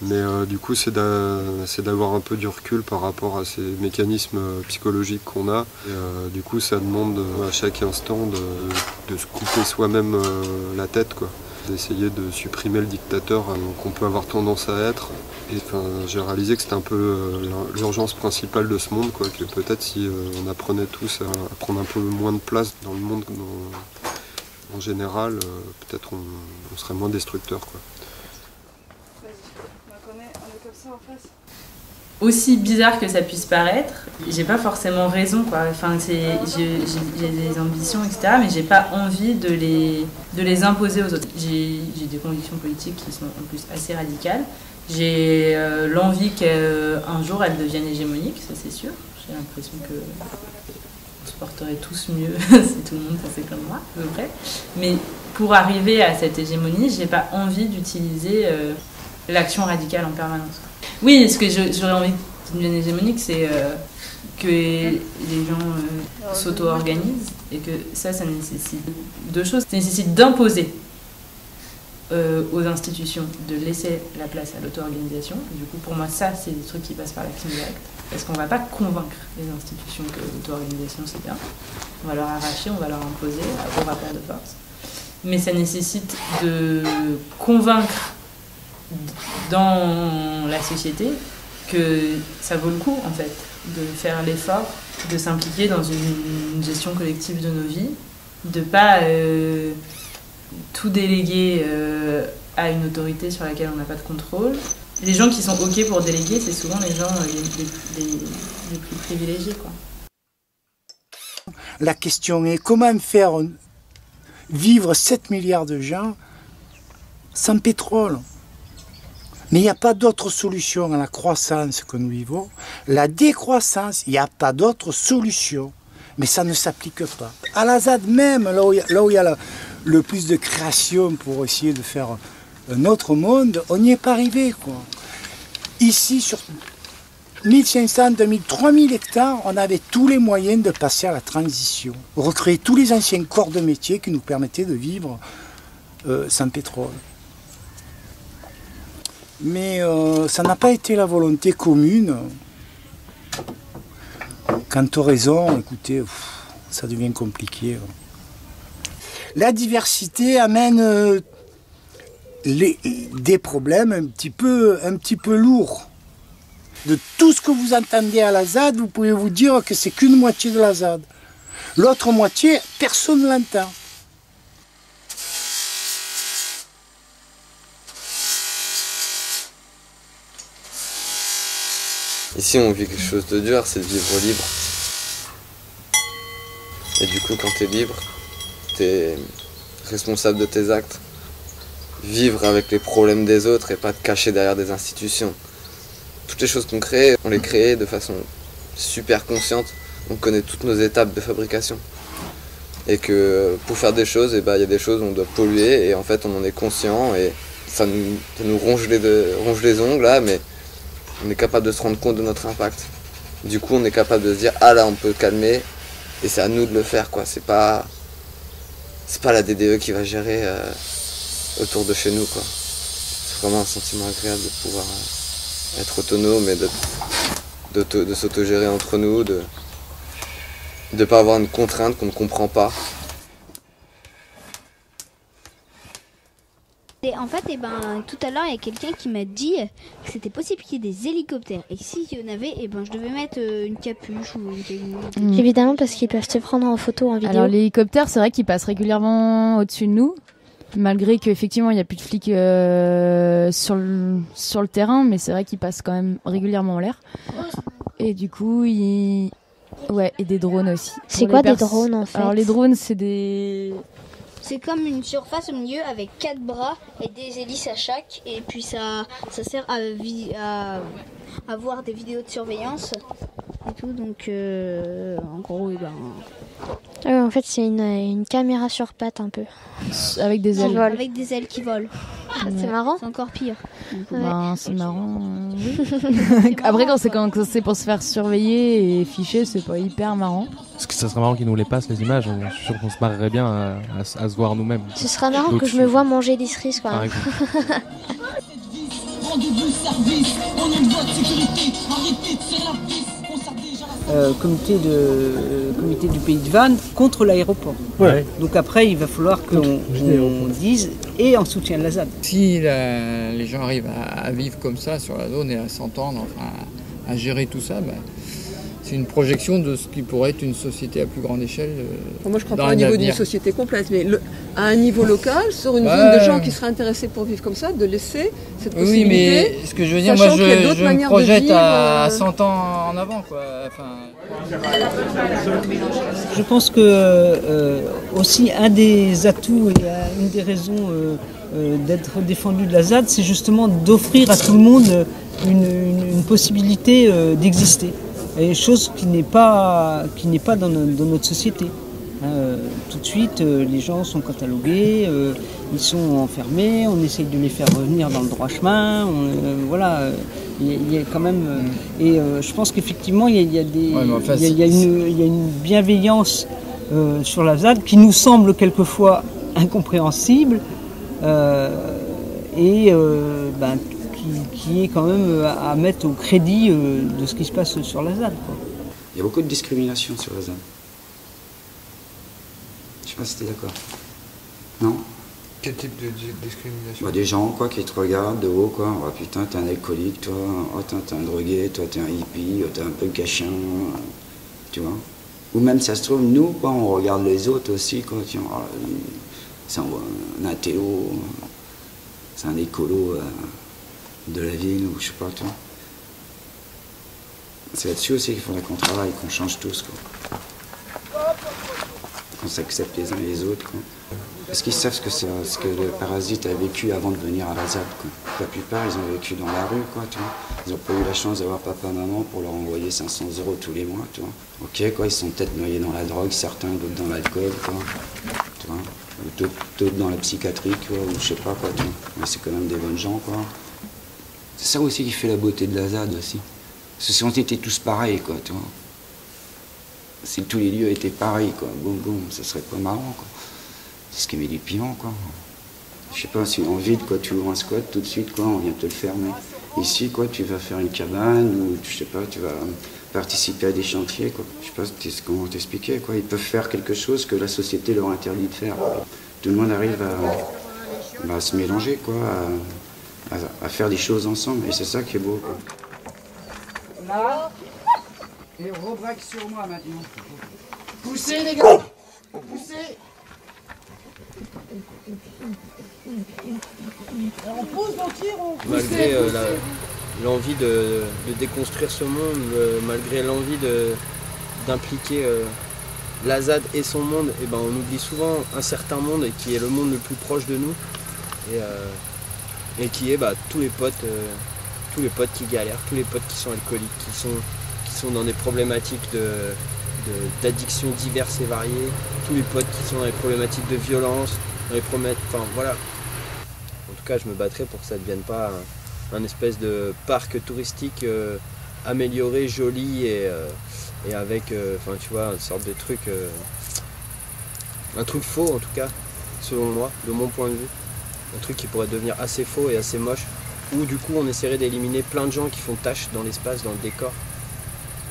Mais euh, du coup c'est d'avoir un peu du recul par rapport à ces mécanismes psychologiques qu'on a. Et, euh, du coup ça demande à chaque instant de, de se couper soi-même euh, la tête, quoi. d'essayer de supprimer le dictateur hein, qu'on peut avoir tendance à être. Et enfin, j'ai réalisé que c'était un peu euh, l'urgence principale de ce monde, quoi, que peut-être si euh, on apprenait tous à, à prendre un peu moins de place dans le monde dans, en général, euh, peut-être on, on serait moins destructeur, quoi. Aussi bizarre que ça puisse paraître, j'ai pas forcément raison, quoi. Enfin, c'est, j'ai, j'ai des ambitions, et cetera, mais j'ai pas envie de les, de les imposer aux autres. J'ai, j'ai des convictions politiques qui sont en plus assez radicales. J'ai euh, l'envie qu'un jour elles deviennent hégémoniques, ça c'est sûr. J'ai l'impression qu'on se porterait tous mieux si tout le monde pensait comme moi, à peu près. Mais pour arriver à cette hégémonie, j'ai pas envie d'utiliser euh, l'action radicale en permanence. Oui, ce que j'aurais envie d'une devienne hégémonique, c'est euh, que les gens euh, s'auto-organisent et que ça, ça nécessite deux choses. Ça nécessite d'imposer euh, aux institutions de laisser la place à l'auto-organisation. Du coup, pour moi, ça, c'est des trucs qui passent par l'action directe. Parce qu'on ne va pas convaincre les institutions que l'auto-organisation, c'est bien. On va leur arracher, on va leur imposer au rapport de force. Mais ça nécessite de convaincre dans la société que ça vaut le coup en fait de faire l'effort de s'impliquer dans une gestion collective de nos vies, de pas euh, tout déléguer euh, à une autorité sur laquelle on n'a pas de contrôle. Les gens qui sont ok pour déléguer, c'est souvent les gens les, les, les, les plus privilégiés, quoi. La question est comment faire vivre sept milliards de gens sans pétrole? Mais il n'y a pas d'autre solution à la croissance que nous vivons. La décroissance, il n'y a pas d'autre solution. Mais ça ne s'applique pas. À la Z A D même, là où il y a, y a la, le plus de création pour essayer de faire un autre monde, on n'y est pas arrivé, quoi. Ici, sur mille cinq cents, deux mille, trois mille hectares, on avait tous les moyens de passer à la transition. Recréer tous les anciens corps de métier qui nous permettaient de vivre euh, sans pétrole. Mais euh, ça n'a pas été la volonté commune. Quant aux raisons, écoutez, pff, ça devient compliqué. La diversité amène euh, les, des problèmes un petit peu, un petit peu lourds. De tout ce que vous entendez à la Z A D, vous pouvez vous dire que c'est qu'une moitié de la Z A D. L'autre moitié, personne ne l'entend. Ici, on vit quelque chose de dur, c'est de vivre libre. Et du coup, quand t'es libre, t'es responsable de tes actes. Vivre avec les problèmes des autres et pas te cacher derrière des institutions. Toutes les choses qu'on crée, on les crée de façon super consciente. On connaît toutes nos étapes de fabrication. Et que pour faire des choses, eh ben, y a des choses où on doit polluer et en fait, on en est conscient. Et ça nous, ça nous ronge, les deux, ronge les ongles, là, mais on est capable de se rendre compte de notre impact. Du coup, on est capable de se dire, ah là, on peut calmer, et c'est à nous de le faire, quoi. C'est pas, c'est pas la D D E qui va gérer euh, autour de chez nous, quoi. C'est vraiment un sentiment agréable de pouvoir euh, être autonome et de, de, de, de s'autogérer entre nous, de ne pas avoir une contrainte qu'on ne comprend pas. Et en fait, eh ben, tout à l'heure, il y a quelqu'un qui m'a dit que c'était possible qu'il y ait des hélicoptères. Et s'il y en avait, eh ben, je devais mettre une capuche ou une... Mmh. Évidemment, parce qu'ils peuvent te prendre en photo, en vidéo. Alors, l'hélicoptère, c'est vrai qu'il passe régulièrement au-dessus de nous, malgré qu'effectivement, il n'y a plus de flics euh, sur, le, sur le terrain, mais c'est vrai qu'il passe quand même régulièrement en l'air. Et du coup, il... ouais, et des drones aussi. C'est quoi des drones, en fait? Alors, les drones, c'est des... C'est comme une surface au milieu avec quatre bras et des hélices à chaque. Et puis ça, ça sert à, à, à voir des vidéos de surveillance et tout. Donc euh, en gros, et ben... Euh, en fait, c'est une, une caméra sur pattes un peu. Avec des ailes. Avec des ailes qui volent. Ouais. C'est marrant. C'est encore pire. Ouais. Ben, c'est marrant. Après, quand c'est quand c'est pour se faire surveiller et ficher, c'est pas hyper marrant. Parce que ça serait marrant qu'ils nous les passent, les images. Je suis sûr qu'on se marrerait bien à, à, à se voir nous-mêmes. Ce serait marrant donc, que je me vois manger des cerises, quoi. euh, comité, de, euh, comité du Pays de Vannes contre l'aéroport. Ouais. Donc après, il va falloir qu'on dise et en soutien de la Z A D. Si la, les gens arrivent à, à vivre comme ça sur la zone et à s'entendre, enfin, à, à gérer tout ça, bah, c'est une projection de ce qui pourrait être une société à plus grande échelle. Euh, Moi, je ne crois pas au niveau d'une société complète, mais le, à un niveau local, sur une bah, zone de gens qui seraient intéressés pour vivre comme ça, de laisser cette possibilité. Oui, mais ce que je veux dire, moi, je, je me projette vivre, à cent ans en avant, quoi. Enfin... Je pense que euh, aussi un des atouts et une des raisons euh, euh, d'être défendu de la Z A D, c'est justement d'offrir à tout le monde une, une, une possibilité euh, d'exister. Et chose qui n'est pas, qui n'est pas dans, no, dans notre société. Euh, tout de suite, euh, les gens sont catalogués, euh, ils sont enfermés, on essaye de les faire revenir dans le droit chemin. On, euh, voilà, il y, y a quand même. Euh, et euh, je pense qu'effectivement, il y a, y a des, ouais, en fait, y a, y a une, y a une bienveillance euh, sur la Z A D qui nous semble quelquefois incompréhensible euh, et euh, ben, qui est quand même à mettre au crédit de ce qui se passe sur la Z A D. Il y a beaucoup de discrimination sur la Z A D. Je ne sais pas si tu es d'accord. Non? Quel type de discrimination? Bah, des gens quoi, qui te regardent de haut. Quoi. Oh, putain, t'es un alcoolique, toi. Oh, t'es un drogué, toi, t'es un hippie, oh, t'es un peu gachin. Tu vois? Ou même, ça se trouve, nous, quoi, on regarde les autres aussi. Quoi. Tiens, oh, c'est un athéo, c'est un écolo. Euh... de la ville ou je sais pas tout. C'est là-dessus aussi qu'il faudrait qu'on travaille, qu'on change tous, quoi. Qu'on s'accepte les uns les autres, quoi. Parce qu'ils savent ce que c'est, ce que le parasite a vécu avant de venir à la Z A D, quoi. La plupart, ils ont vécu dans la rue, quoi, tu vois. Ils n'ont pas eu la chance d'avoir papa-maman pour leur envoyer cinq cents euros tous les mois, tu vois. Ok, quoi, ils sont peut-être noyés dans la drogue, certains, d'autres dans l'alcool, quoi. Tu vois. D'autres dans la psychiatrie, quoi, ou je sais pas, quoi, tu vois. Mais c'est quand même des bonnes gens, quoi. C'est ça aussi qui fait la beauté de la Z A D aussi. Parce que si on était tous pareils, quoi, tu vois. Si tous les lieux étaient pareils, quoi, boum boum, ça serait pas marrant, quoi. C'est ce qui met du piment, quoi. Je sais pas, si en vide, quoi, tu ouvres un squat, tout de suite, quoi, on vient te le fermer. Ici, quoi, tu vas faire une cabane, ou je sais pas, tu vas participer à des chantiers, quoi. Je sais pas comment t'expliquer, quoi. Ils peuvent faire quelque chose que la société leur interdit de faire. Tout le monde arrive à, à se mélanger, quoi. À, à faire des choses ensemble, et c'est ça qui est beau. Là, et rebraque sur moi maintenant. Poussez les gars, poussez. On pousse, on tire, on pousse. Malgré euh, l'envie de, de déconstruire ce monde, euh, malgré l'envie d'impliquer euh, la Z A D et son monde, et ben, on oublie souvent un certain monde qui est le monde le plus proche de nous. Et, euh, et qui est bah, tous les potes euh, tous les potes qui galèrent, tous les potes qui sont alcooliques, qui sont, qui sont dans des problématiques de, d'addictions diverses et variées, tous les potes qui sont dans les problématiques de violence, dans les problématiques, enfin voilà. En tout cas, je me battrai pour que ça ne devienne pas un, un espèce de parc touristique euh, amélioré, joli et, euh, et avec, enfin euh, tu vois, une sorte de truc, euh, un truc faux en tout cas, selon moi, de mon point de vue. Un truc qui pourrait devenir assez faux et assez moche, où du coup on essaierait d'éliminer plein de gens qui font tâche dans l'espace, dans le décor.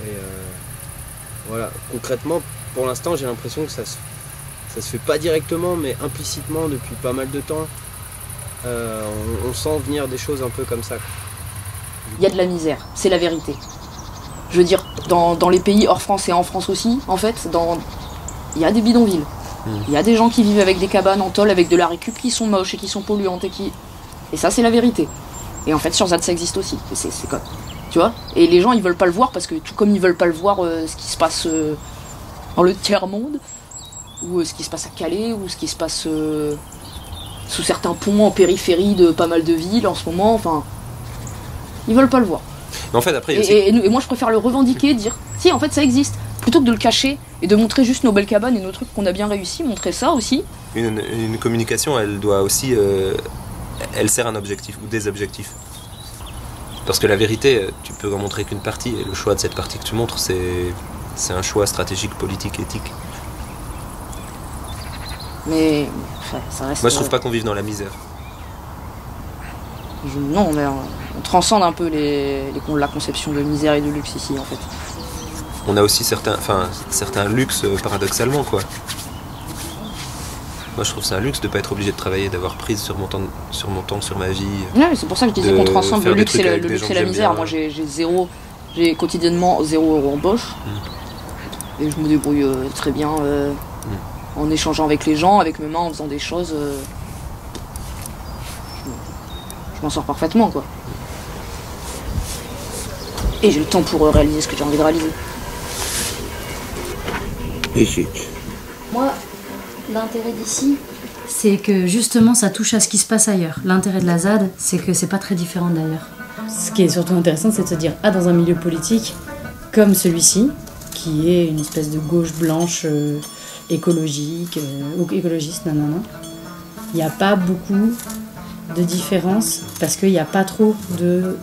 Et euh, voilà, concrètement, pour l'instant j'ai l'impression que ça se, ça se fait pas directement, mais implicitement depuis pas mal de temps, euh, on, on sent venir des choses un peu comme ça. Il y a de la misère, c'est la vérité. Je veux dire, dans, dans les pays hors France et en France aussi, en fait, dans, il y a des bidonvilles. Il y a des gens qui vivent avec des cabanes en tôle, avec de la récup, qui sont moches et qui sont polluantes et qui... Et ça, c'est la vérité. Et en fait, sur Z A D, ça existe aussi. C'est comme... Tu vois? Et les gens, ils veulent pas le voir parce que tout comme ils veulent pas le voir euh, ce qui se passe euh, dans le tiers-monde, ou euh, ce qui se passe à Calais, ou ce qui se passe euh, sous certains ponts en périphérie de pas mal de villes en ce moment, enfin... Ils veulent pas le voir. Mais en fait, après... Et, aussi... et, et, et moi, je préfère le revendiquer, dire « Si, en fait, ça existe !» Plutôt que de le cacher et de montrer juste nos belles cabanes et nos trucs qu'on a bien réussi, montrer ça aussi. Une, une communication, elle doit aussi... Euh, elle sert un objectif ou des objectifs. Parce que la vérité, tu peux en montrer qu'une partie, et le choix de cette partie que tu montres, c'est un choix stratégique, politique, éthique. Mais... Enfin, ça reste... Moi, je trouve pas qu'on vive dans la misère. Je, non, mais on, on transcende un peu les, les, la conception de misère et de luxe ici, en fait. on a aussi certains, enfin, certains luxes paradoxalement, quoi. Moi, je trouve ça un luxe de ne pas être obligé de travailler, d'avoir prise sur mon temps, sur mon temps, sur ma vie. Ouais, c'est pour ça que je disais qu'on transforme le luxe et, le, le luxe et la misère. Bien. Moi, j'ai zéro, j'ai quotidiennement zéro euro en poche. Mm. Et je me débrouille euh, très bien euh, mm. en échangeant avec les gens, avec mes mains, en faisant des choses. Euh, je m'en sors parfaitement, quoi. Et j'ai le temps pour euh, réaliser ce que j'ai envie de réaliser. Et c'est... Moi... L'intérêt d'ici, c'est que justement ça touche à ce qui se passe ailleurs. L'intérêt de la Z A D, c'est que c'est pas très différent d'ailleurs. Ce qui est surtout intéressant, c'est de se dire, ah, dans un milieu politique comme celui-ci, qui est une espèce de gauche blanche euh, écologique, euh, ou écologiste, non, non, non, il n'y a pas beaucoup de différence parce qu'il n'y a pas trop de,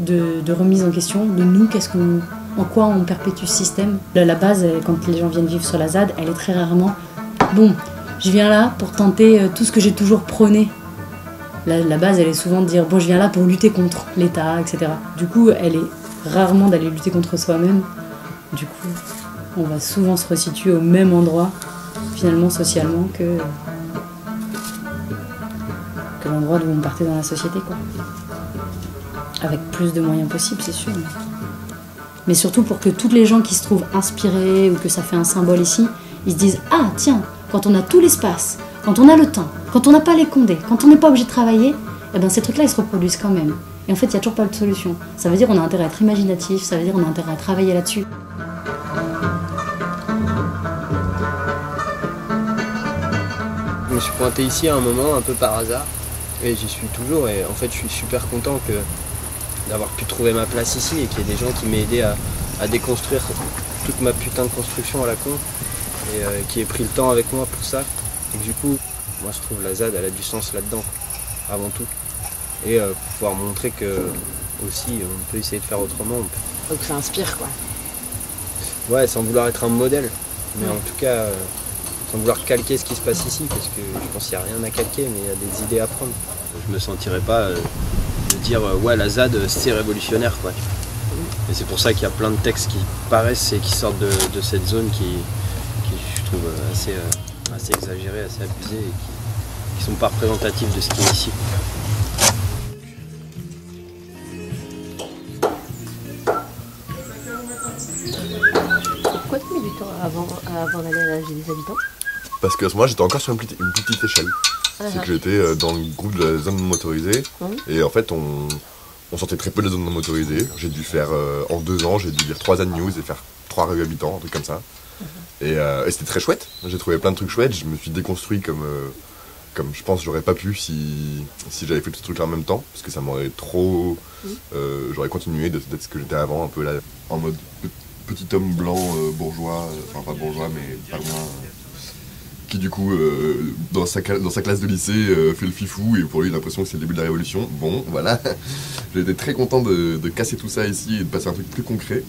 de, de remise en question de nous, qu'est-ce qu'on, en quoi on perpétue ce système. À la base, quand les gens viennent vivre sur la Z A D, elle est très rarement... Bon, je viens là pour tenter tout ce que j'ai toujours prôné. La, la base, elle est souvent de dire, bon, je viens là pour lutter contre l'État, et cetera. Du coup, elle est rarement d'aller lutter contre soi-même. Du coup, on va souvent se resituer au même endroit, finalement, socialement, que, que l'endroit d'où on partait dans la société, quoi. Avec plus de moyens possibles, c'est sûr. Mais, mais surtout pour que toutes les gens qui se trouvent inspirés ou que ça fait un symbole ici, ils se disent, ah tiens, quand on a tout l'espace, quand on a le temps, quand on n'a pas les condés, quand on n'est pas obligé de travailler, eh ben, ces trucs-là, ils se reproduisent quand même. Et en fait, il n'y a toujours pas de solution. Ça veut dire qu'on a intérêt à être imaginatif, ça veut dire qu'on a intérêt à travailler là-dessus. Je me suis pointé ici à un moment, un peu par hasard, et j'y suis toujours. Et en fait, je suis super content que, d'avoir pu trouver ma place ici et qu'il y ait des gens qui m'aient aidé à, à déconstruire toute ma putain de construction à la con. Et euh, qui ait pris le temps avec moi pour ça. Et du coup, moi je trouve la Z A D, elle a du sens là-dedans, avant tout. Et euh, pouvoir montrer que aussi on peut essayer de faire autrement. Peut... Donc ça inspire, quoi. Ouais, sans vouloir être un modèle. Mais ouais. En tout cas, euh, sans vouloir calquer ce qui se passe ici, parce que je pense qu'il n'y a rien à calquer, mais il y a des idées à prendre. Je me sentirais pas euh, de dire euh, ouais, la Z A D, c'est révolutionnaire, quoi. Et c'est pour ça qu'il y a plein de textes qui paraissent et qui sortent de, de cette zone qui. Je trouve assez, euh, assez exagéré, assez abusé et qui, qui sont pas représentatifs de ce qui est ici. Pourquoi tu mets du temps avant, avant d'aller à l'âge des habitants? Parce que moi j'étais encore sur une petite, une petite échelle. Ah, c'est que j'étais dans le groupe de la zone non motorisée mmh. et en fait on, on sortait très peu de la zone non motorisée. J'ai dû faire, euh, en deux ans, j'ai dû lire trois ad news et faire trois revues habitants, un truc comme ça. Et, euh, et c'était très chouette, j'ai trouvé plein de trucs chouettes, je me suis déconstruit comme, euh, comme je pense que j'aurais pas pu si, si j'avais fait tout ce truc là en même temps, parce que ça m'aurait trop... Euh, j'aurais continué d'être ce que j'étais avant, un peu là, en mode petit homme blanc euh, bourgeois, enfin pas bourgeois mais pas loin, euh, qui du coup, euh, dans, sa, dans sa classe de lycée, euh, fait le fifou et pour lui il a l'impression que c'est le début de la révolution. Bon, voilà, j'ai été très content de, de casser tout ça ici et de passer à un truc plus concret.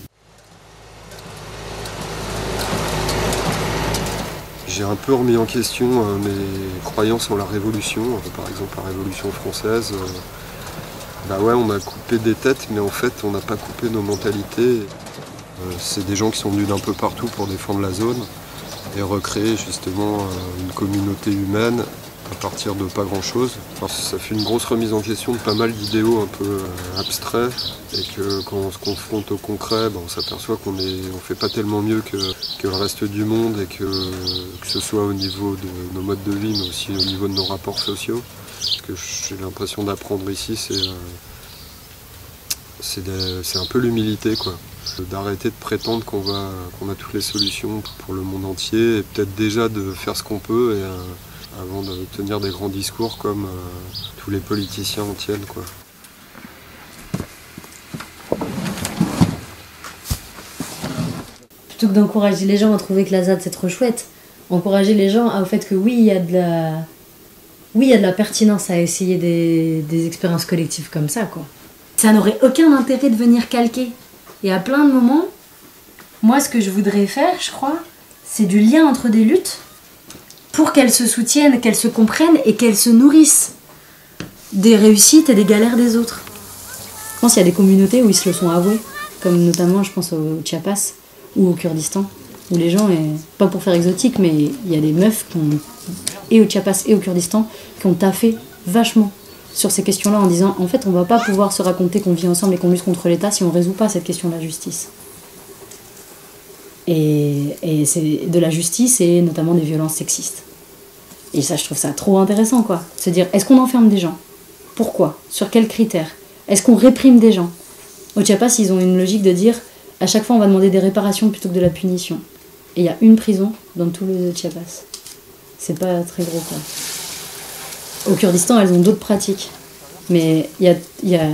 J'ai un peu remis en question euh, mes croyances en la Révolution, euh, par exemple la Révolution française. Euh, bah ouais, on a coupé des têtes, mais en fait, on n'a pas coupé nos mentalités. Euh, c'est des gens qui sont venus d'un peu partout pour défendre la zone et recréer justement euh, une communauté humaine à partir de pas grand-chose. Enfin, ça fait une grosse remise en question de pas mal d'idéaux un peu euh, abstraits et que quand on se confronte au concret, ben, on s'aperçoit qu'on est, on fait pas tellement mieux que, que le reste du monde et que, que ce soit au niveau de nos modes de vie mais aussi au niveau de nos rapports sociaux. Ce que j'ai l'impression d'apprendre ici, c'est euh, c'est un peu l'humilité, quoi. D'arrêter de prétendre qu'on va, qu'on a toutes les solutions pour le monde entier et peut-être déjà de faire ce qu'on peut et, euh, avant de tenir des grands discours comme euh, tous les politiciens en tiennent, quoi. Plutôt que d'encourager les gens à trouver que la Z A D c'est trop chouette, encourager les gens au fait que oui, il y a de la... Oui, il y a de la pertinence à essayer des, des expériences collectives comme ça, quoi. Ça n'aurait aucun intérêt de venir calquer. Et à plein de moments, moi ce que je voudrais faire, je crois, c'est du lien entre des luttes, pour qu'elles se soutiennent, qu'elles se comprennent et qu'elles se nourrissent des réussites et des galères des autres. Je pense qu'il y a des communautés où ils se le sont avoués, comme notamment, je pense, au Chiapas, ou au Kurdistan, où les gens, et, pas pour faire exotique, mais il y a des meufs qui ont, et au Chiapas et au Kurdistan, qui ont taffé vachement sur ces questions-là en disant en fait on va pas pouvoir se raconter qu'on vit ensemble et qu'on lutte contre l'État si on résout pas cette question de la justice. Et, et c'est de la justice et notamment des violences sexistes. Et ça, je trouve ça trop intéressant, quoi. Se dire, est-ce qu'on enferme des gens? Pourquoi? Sur quels critères? Est-ce qu'on réprime des gens? Au Chiapas, ils ont une logique de dire, à chaque fois, on va demander des réparations plutôt que de la punition. Et il y a une prison dans tout le Chiapas. C'est pas très gros, quoi. Au Kurdistan, elles ont d'autres pratiques. Mais y a, y a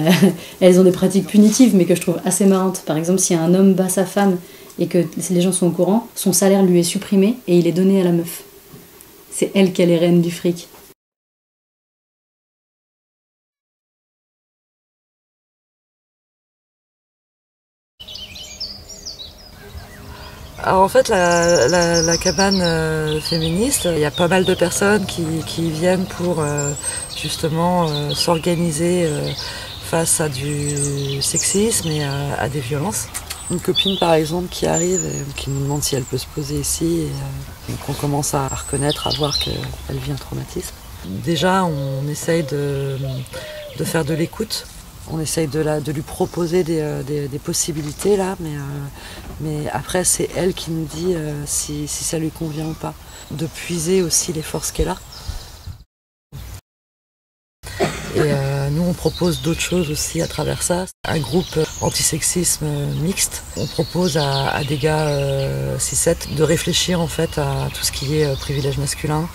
elles ont des pratiques punitives, mais que je trouve assez marrantes. Par exemple, si un homme bat sa femme et que les gens sont au courant, son salaire lui est supprimé et il est donné à la meuf. C'est elle qui est la reine du fric. Alors en fait, la, la, la cabane euh, féministe, il y a pas mal de personnes qui, qui viennent pour euh, justement euh, s'organiser euh, face à du sexisme et à, à des violences. Une copine par exemple qui arrive et qui nous demande si elle peut se poser ici. Et, euh, donc on commence à reconnaître, à voir qu'elle vit un traumatisme. Déjà on essaye de, de faire de l'écoute. On essaye de, la, de lui proposer des, des, des possibilités là, mais, euh, mais après c'est elle qui nous dit euh, si, si ça lui convient ou pas. De puiser aussi les forces qu'elle a. Et euh, nous, on propose d'autres choses aussi à travers ça. Un groupe antisexisme mixte. On propose à, à des gars euh, six sept de réfléchir en fait à tout ce qui est euh, privilège masculin,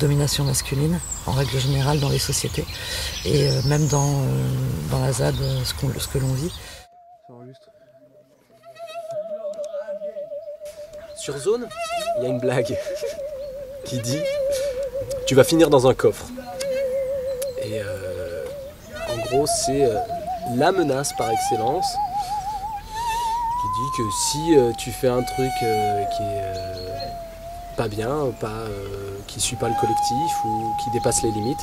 domination masculine, en règle générale dans les sociétés. Et euh, même dans, euh, dans la Z A D, ce, qu'on, ce que l'on vit. Sur zone, il y a une blague qui dit « Tu vas finir dans un coffre ». Et euh, en gros, c'est euh, la menace par excellence qui dit que si euh, tu fais un truc euh, qui est euh, pas bien, pas, euh, qui suit pas le collectif ou qui dépasse les limites,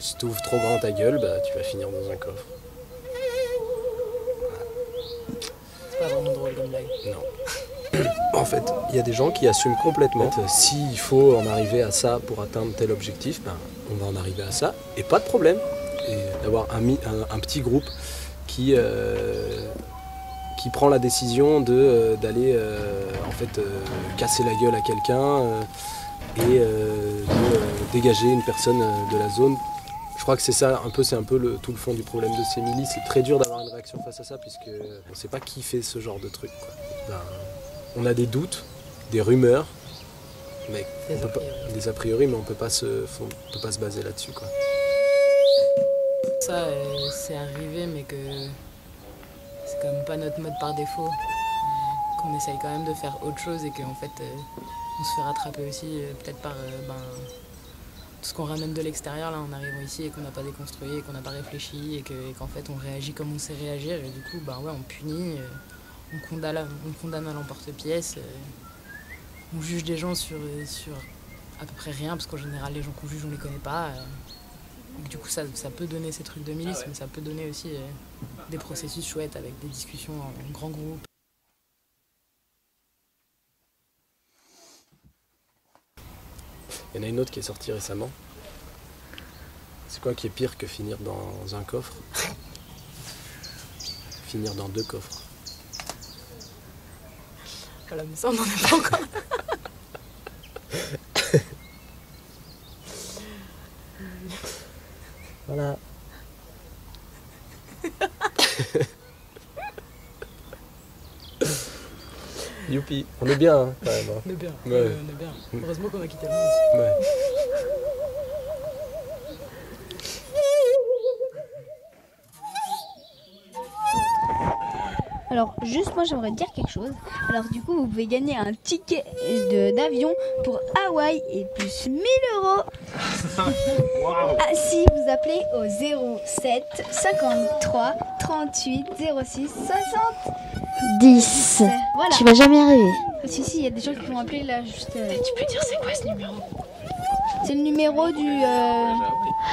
si tu ouvres trop grand ta gueule, bah, tu vas finir dans un coffre. C'est pas vraiment drôle comme blague. Non. En fait, il y a des gens qui assument complètement. S'il faut en arriver à ça pour atteindre tel objectif, ben, on va en arriver à ça, et pas de problème. Et d'avoir un, un, un petit groupe qui, euh, qui prend la décision de, euh, d'aller euh, en fait, euh, casser la gueule à quelqu'un euh, et euh, de euh, dégager une personne euh, de la zone. Je crois que c'est ça, un peu, c'est un peu le, tout le fond du problème de ces milices. C'est très dur d'avoir une réaction face à ça, puisque on ne sait pas qui fait ce genre de truc, quoi. Ben, on a des doutes, des rumeurs, mais on peut pas, des a priori, mais on peut pas se, on peut pas se baser là-dessus, quoi. Ça, euh, c'est arrivé, mais que c'est quand même pas notre mode par défaut. Qu'on essaye quand même de faire autre chose et qu'en fait, euh, on se fait rattraper aussi, euh, peut-être par euh, ben, tout ce qu'on ramène de l'extérieur là, en arrivant ici et qu'on n'a pas déconstruit et qu'on n'a pas réfléchi et, que, et qu'en fait, on réagit comme on sait réagir et du coup, ben ouais, on punit. Euh, On condamne, on condamne à l'emporte-pièce, euh, on juge des gens sur, sur à peu près rien, parce qu'en général, les gens qu'on juge, on les connaît pas. Euh, donc du coup, ça, ça peut donner ces trucs de milice, ah ouais. Mais ça peut donner aussi euh, des processus chouettes avec des discussions en, en grand groupe. Il y en a une autre qui est sortie récemment. C'est quoi qui est pire que finir dans un coffre? Finir dans deux coffres. Voilà, mais ça, on n'en est pas encore. Voilà. Youpi, on est bien, hein, quand même. Hein. On est bien, ouais. euh, on est bien. Heureusement qu'on a quitté le monde. Ouais. Alors juste moi j'aimerais dire quelque chose. Alors du coup vous pouvez gagner un ticket de, d'avion pour Hawaï et plus mille euros. Wow. Ah, si vous appelez au zéro sept cinquante-trois trente-huit zéro six soixante-dix. Voilà. Tu vas jamais y arriver. Si si, il y a des gens qui vont appeler là juste. Euh... Tu peux dire c'est quoi ce numéro? C'est le numéro du. Euh...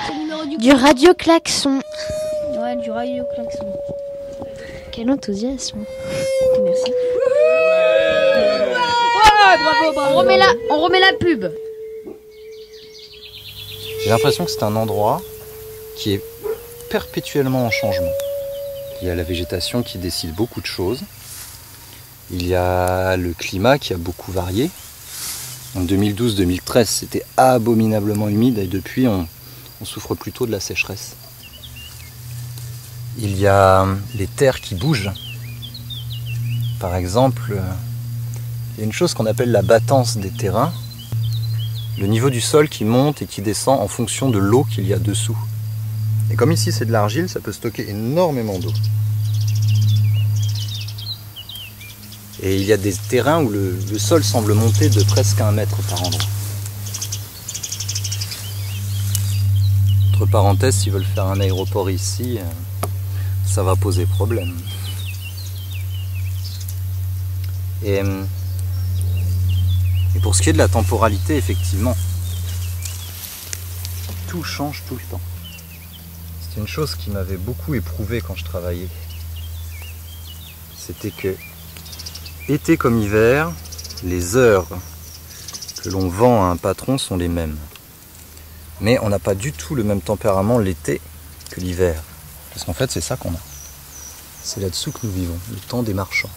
C'est le numéro du. Du Radio Klaxon. Ouais, du Radio Klaxon. Quel enthousiasme. Merci. Ouais. Voilà, bravo, bravo. On remet la, on remet la pub. J'ai l'impression que c'est un endroit qui est perpétuellement en changement. Il y a la végétation qui décide beaucoup de choses. Il y a le climat qui a beaucoup varié. En deux mille douze deux mille treize, c'était abominablement humide et depuis, on, on souffre plutôt de la sécheresse. Il y a les terres qui bougent. Par exemple, il y a une chose qu'on appelle la battance des terrains. Le niveau du sol qui monte et qui descend en fonction de l'eau qu'il y a dessous. Et comme ici c'est de l'argile, ça peut stocker énormément d'eau. Et il y a des terrains où le, le sol semble monter de presque un mètre par endroit. Entre parenthèses, s'ils veulent faire un aéroport ici, ça va poser problème. Et, et pour ce qui est de la temporalité, effectivement, tout change tout le temps. C'est une chose qui m'avait beaucoup éprouvé quand je travaillais. C'était que été comme hiver, les heures que l'on vend à un patron sont les mêmes. Mais on n'a pas du tout le même tempérament l'été que l'hiver. Parce qu'en fait, c'est ça qu'on a. C'est là-dessous que nous vivons, le temps des marchands.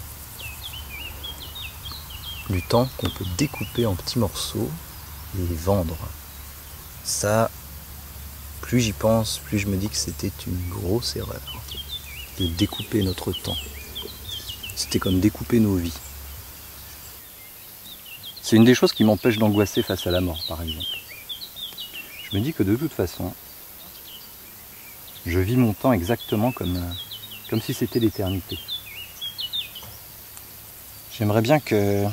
Du temps qu'on peut découper en petits morceaux et les vendre. Ça, plus j'y pense, plus je me dis que c'était une grosse erreur de découper notre temps. C'était comme découper nos vies. C'est une des choses qui m'empêche d'angoisser face à la mort, par exemple. Je me dis que de toute façon, je vis mon temps exactement comme, comme si c'était l'éternité. J'aimerais bien que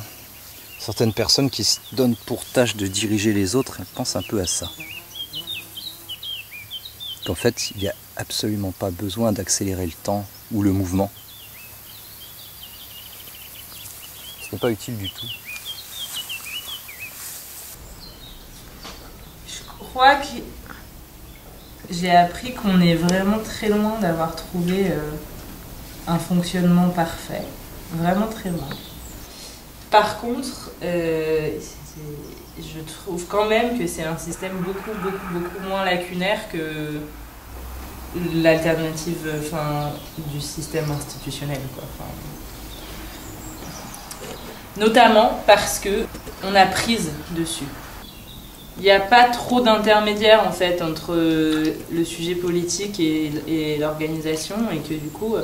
certaines personnes qui se donnent pour tâche de diriger les autres pensent un peu à ça. Qu'en fait, il n'y a absolument pas besoin d'accélérer le temps ou le mouvement. Ce n'est pas utile du tout. Je crois que j'ai appris qu'on est vraiment très loin d'avoir trouvé un fonctionnement parfait. Vraiment très loin. Par contre, euh, je trouve quand même que c'est un système beaucoup, beaucoup, beaucoup moins lacunaire que l'alternative enfin, du système institutionnel, quoi. Enfin, notamment parce que on a prise dessus. Il n'y a pas trop d'intermédiaires en fait entre le sujet politique et, et l'organisation et que du coup,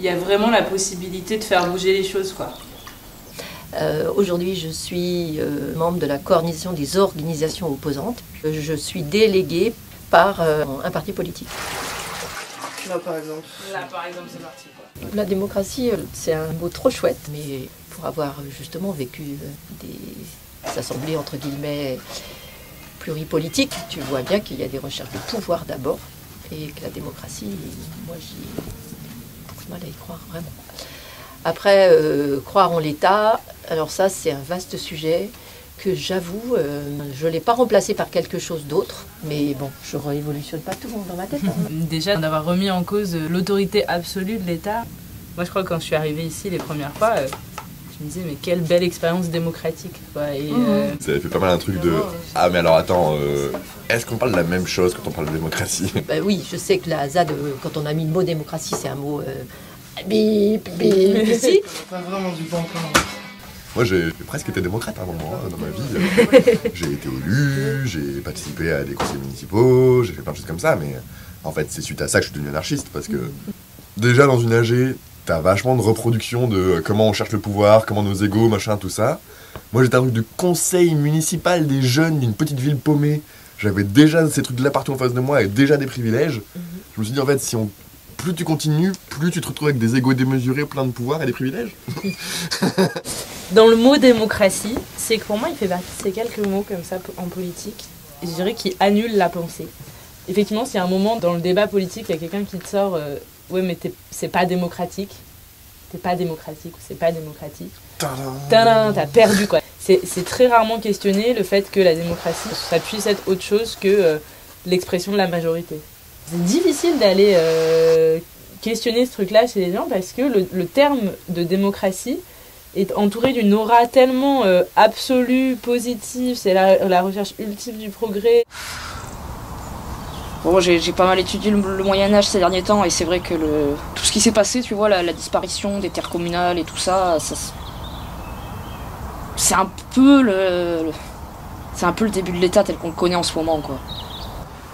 il y a vraiment la possibilité de faire bouger les choses, quoi. Euh, Aujourd'hui, je suis euh, membre de la coordination des organisations opposantes. Je suis déléguée par euh, un parti politique. Là, par exemple. Là, par exemple, c'est parti, quoi. La démocratie, c'est un mot trop chouette, mais pour avoir justement vécu des assemblées, entre guillemets, pluripolitiques, tu vois bien qu'il y a des recherches de pouvoir d'abord, et que la démocratie, moi, j'ai beaucoup de mal à y croire, vraiment. Après, euh, croire en l'État, alors ça, c'est un vaste sujet que j'avoue, euh, je ne l'ai pas remplacé par quelque chose d'autre, mais bon, je ne révolutionne pas tout le monde dans ma tête. Hein. Déjà, d'avoir remis en cause l'autorité absolue de l'État, moi, je crois que quand je suis arrivée ici les premières fois, euh, je me disais, mais quelle belle expérience démocratique, quoi. Et, euh... ça avait fait pas mal un truc de... Ah, mais alors, attends, euh, est-ce qu'on parle de la même chose quand on parle de démocratie? Ben oui, je sais que la Z A D, quand on a mis le mot démocratie, c'est un mot... Euh... Bip, bip, ici. Pas vraiment du bon temps. Moi, j'ai presque été démocrate à un moment hein, dans ma vie. J'ai été élu, j'ai participé à des conseils municipaux, j'ai fait plein de choses comme ça, mais en fait, c'est suite à ça que je suis devenu anarchiste, parce que déjà, dans une A G, t'as vachement de reproduction de comment on cherche le pouvoir, comment nos égos, machin, tout ça. Moi, j'étais un truc de conseil municipal des jeunes d'une petite ville paumée. J'avais déjà ces trucs-là partout en face de moi, et déjà des privilèges. Je me suis dit, en fait, si on... plus tu continues, plus tu te retrouves avec des égos démesurés, plein de pouvoir et des privilèges. Dans le mot démocratie, c'est que pour moi, il fait partie de ces quelques mots comme ça en politique, je dirais qui annulent la pensée. Effectivement, s'il y a un moment dans le débat politique, il y a quelqu'un qui te sort euh, ouais, mais es, c'est pas démocratique, t'es pas démocratique ou c'est pas démocratique. Tadam, t'as perdu quoi. C'est très rarement questionné le fait que la démocratie, ça puisse être autre chose que euh, l'expression de la majorité. C'est difficile d'aller euh, questionner ce truc-là chez les gens parce que le, le terme de démocratie, est entouré d'une aura tellement euh, absolue, positive, c'est la, la recherche ultime du progrès. Bon, j'ai, j'ai pas mal étudié le, le Moyen-Âge ces derniers temps, et c'est vrai que le, tout ce qui s'est passé, tu vois, la, la disparition des terres communales et tout ça, ça c'est un peu le, le c'est un peu le début de l'État tel qu'on le connaît en ce moment, quoi.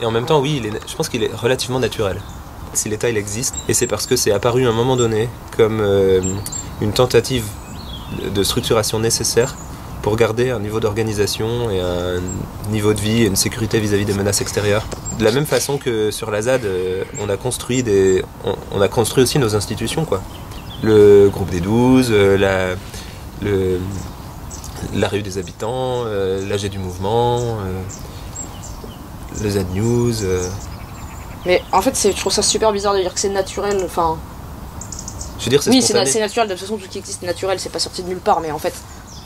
Et en même temps, oui, il est, je pense qu'il est relativement naturel. Si l'État, il existe, et c'est parce que c'est apparu à un moment donné comme euh, une tentative de structuration nécessaire pour garder un niveau d'organisation et un niveau de vie et une sécurité vis-à-vis des menaces extérieures. De la même façon que sur la Z A D, on a construit, des, on, on a construit aussi nos institutions, quoi. Le groupe des douze, la, le, la rue des habitants, l'A G du mouvement, le Z News. Mais en fait, c'est, je trouve ça super bizarre de dire que c'est naturel, enfin... Je veux dire, c'est oui, c'est, c'est naturel, de toute façon, tout ce qui existe est naturel, c'est pas sorti de nulle part, mais en fait,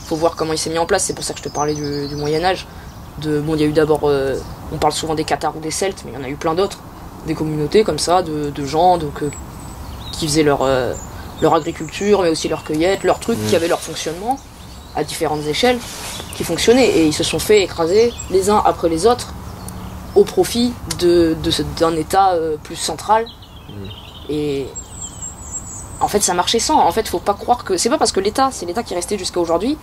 faut voir comment il s'est mis en place, c'est pour ça que je te parlais du, du Moyen-Âge. De, bon, il y a eu d'abord, euh, on parle souvent des Cathares ou des Celtes, mais il y en a eu plein d'autres, des communautés comme ça, de, de gens donc, euh, qui faisaient leur, euh, leur agriculture, mais aussi leur cueillette, leurs trucs, mmh. qui avaient leur fonctionnement, à différentes échelles, qui fonctionnaient, et ils se sont fait écraser les uns après les autres, au profit de, de ce, d'un État euh, plus central. Mmh. Et en fait, ça marchait sans. En fait, faut pas croire que... C'est pas parce que l'État, c'est l'État qui est resté jusqu'à aujourd'hui.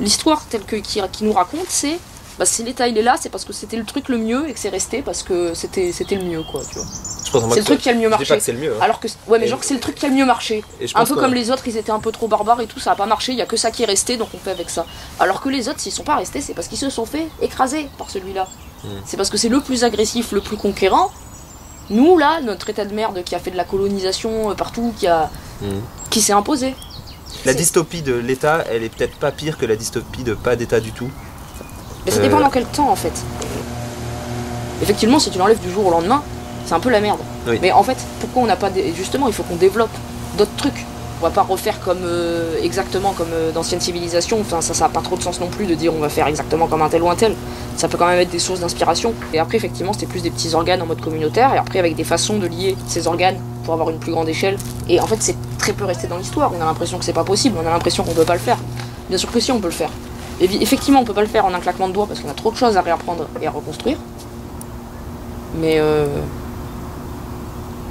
L'histoire telle que qui, qui nous raconte, c'est... Bah, si l'État, il est là, c'est parce que c'était le truc le mieux et que c'est resté parce que c'était, c'était le mieux, quoi, tu vois. Je pense c'est le truc qui a le mieux marché. Je dis pas que c'est le mieux, hein. Alors que... Ouais, mais et genre que c'est le truc qui a le mieux marché. Un peu comme les autres, ils étaient un peu trop barbares et tout, ça a pas marché, il y a que ça qui est resté, donc on fait avec ça. Alors que les autres, s'ils sont pas restés, c'est parce qu'ils se sont fait écraser par celui-là. Mmh. C'est parce que c'est le plus agressif, le plus conquérant. Nous, là, notre état de merde qui a fait de la colonisation partout, qui, a... mmh. qui s'est imposé. La c'est... dystopie de l'État, elle est peut-être pas pire que la dystopie de pas d'État du tout. Mais ça euh... dépend dans quel temps, en fait. Effectivement, si tu l'enlèves du jour au lendemain, c'est un peu la merde. Oui. Mais en fait, pourquoi on n'a pas... Dé... Justement, il faut qu'on développe d'autres trucs. On va pas refaire comme euh, exactement comme euh, d'anciennes civilisations. Enfin, ça, ça a pas trop de sens non plus de dire on va faire exactement comme un tel ou un tel. Ça peut quand même être des sources d'inspiration. Et après, effectivement, c'était plus des petits organes en mode communautaire, et après avec des façons de lier ces organes pour avoir une plus grande échelle. Et en fait, c'est très peu resté dans l'histoire. On a l'impression que c'est pas possible, on a l'impression qu'on peut pas le faire. Bien sûr que si, on peut le faire. Et effectivement, on peut pas le faire en un claquement de doigts parce qu'on a trop de choses à réapprendre et à reconstruire. Mais euh,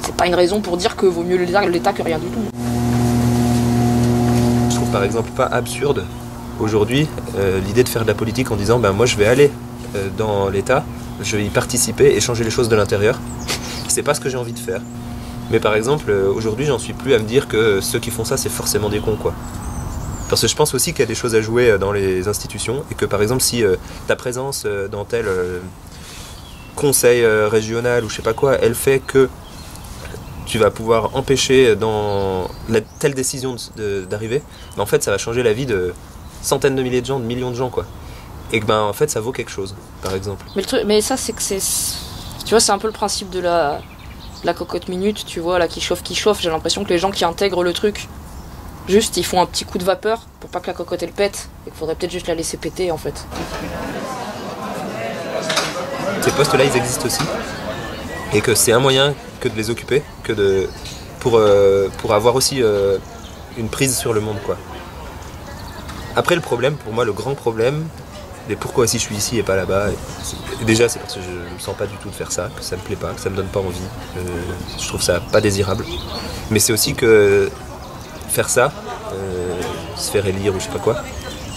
c'est pas une raison pour dire que vaut mieux l'État, l'État que rien du tout. Par exemple, pas absurde aujourd'hui euh, l'idée de faire de la politique en disant ben moi je vais aller euh, dans l'État, je vais y participer et changer les choses de l'intérieur. C'est pas ce que j'ai envie de faire. Mais par exemple, euh, aujourd'hui, j'en suis plus à me dire que ceux qui font ça, c'est forcément des cons, quoi. Parce que je pense aussi qu'il y a des choses à jouer dans les institutions et que par exemple, si euh, ta présence euh, dans tel euh, conseil euh, régional ou je sais pas quoi, elle fait que tu vas pouvoir empêcher dans la telle décision de, de, d'arriver, mais en fait ça va changer la vie de centaines de milliers de gens, de millions de gens, quoi. Et que ben en fait ça vaut quelque chose, par exemple. Mais le truc, mais ça c'est que c'est, tu vois, c'est un peu le principe de la, de la cocotte minute, tu vois, là qui chauffe, qui chauffe. J'ai l'impression que les gens qui intègrent le truc, juste ils font un petit coup de vapeur pour pas que la cocotte elle pète, et qu'il faudrait peut-être juste la laisser péter en fait. Ces postes-là ils existent aussi, et que c'est un moyen que de les occuper, que de pour, euh, pour avoir aussi euh, une prise sur le monde, quoi. Après le problème, pour moi le grand problème, c'est pourquoi si je suis ici et pas là-bas, et c'est, et déjà c'est parce que je ne me sens pas du tout de faire ça, que ça me plaît pas, que ça me donne pas envie, euh, je trouve ça pas désirable. Mais c'est aussi que faire ça, euh, se faire élire ou je sais pas quoi,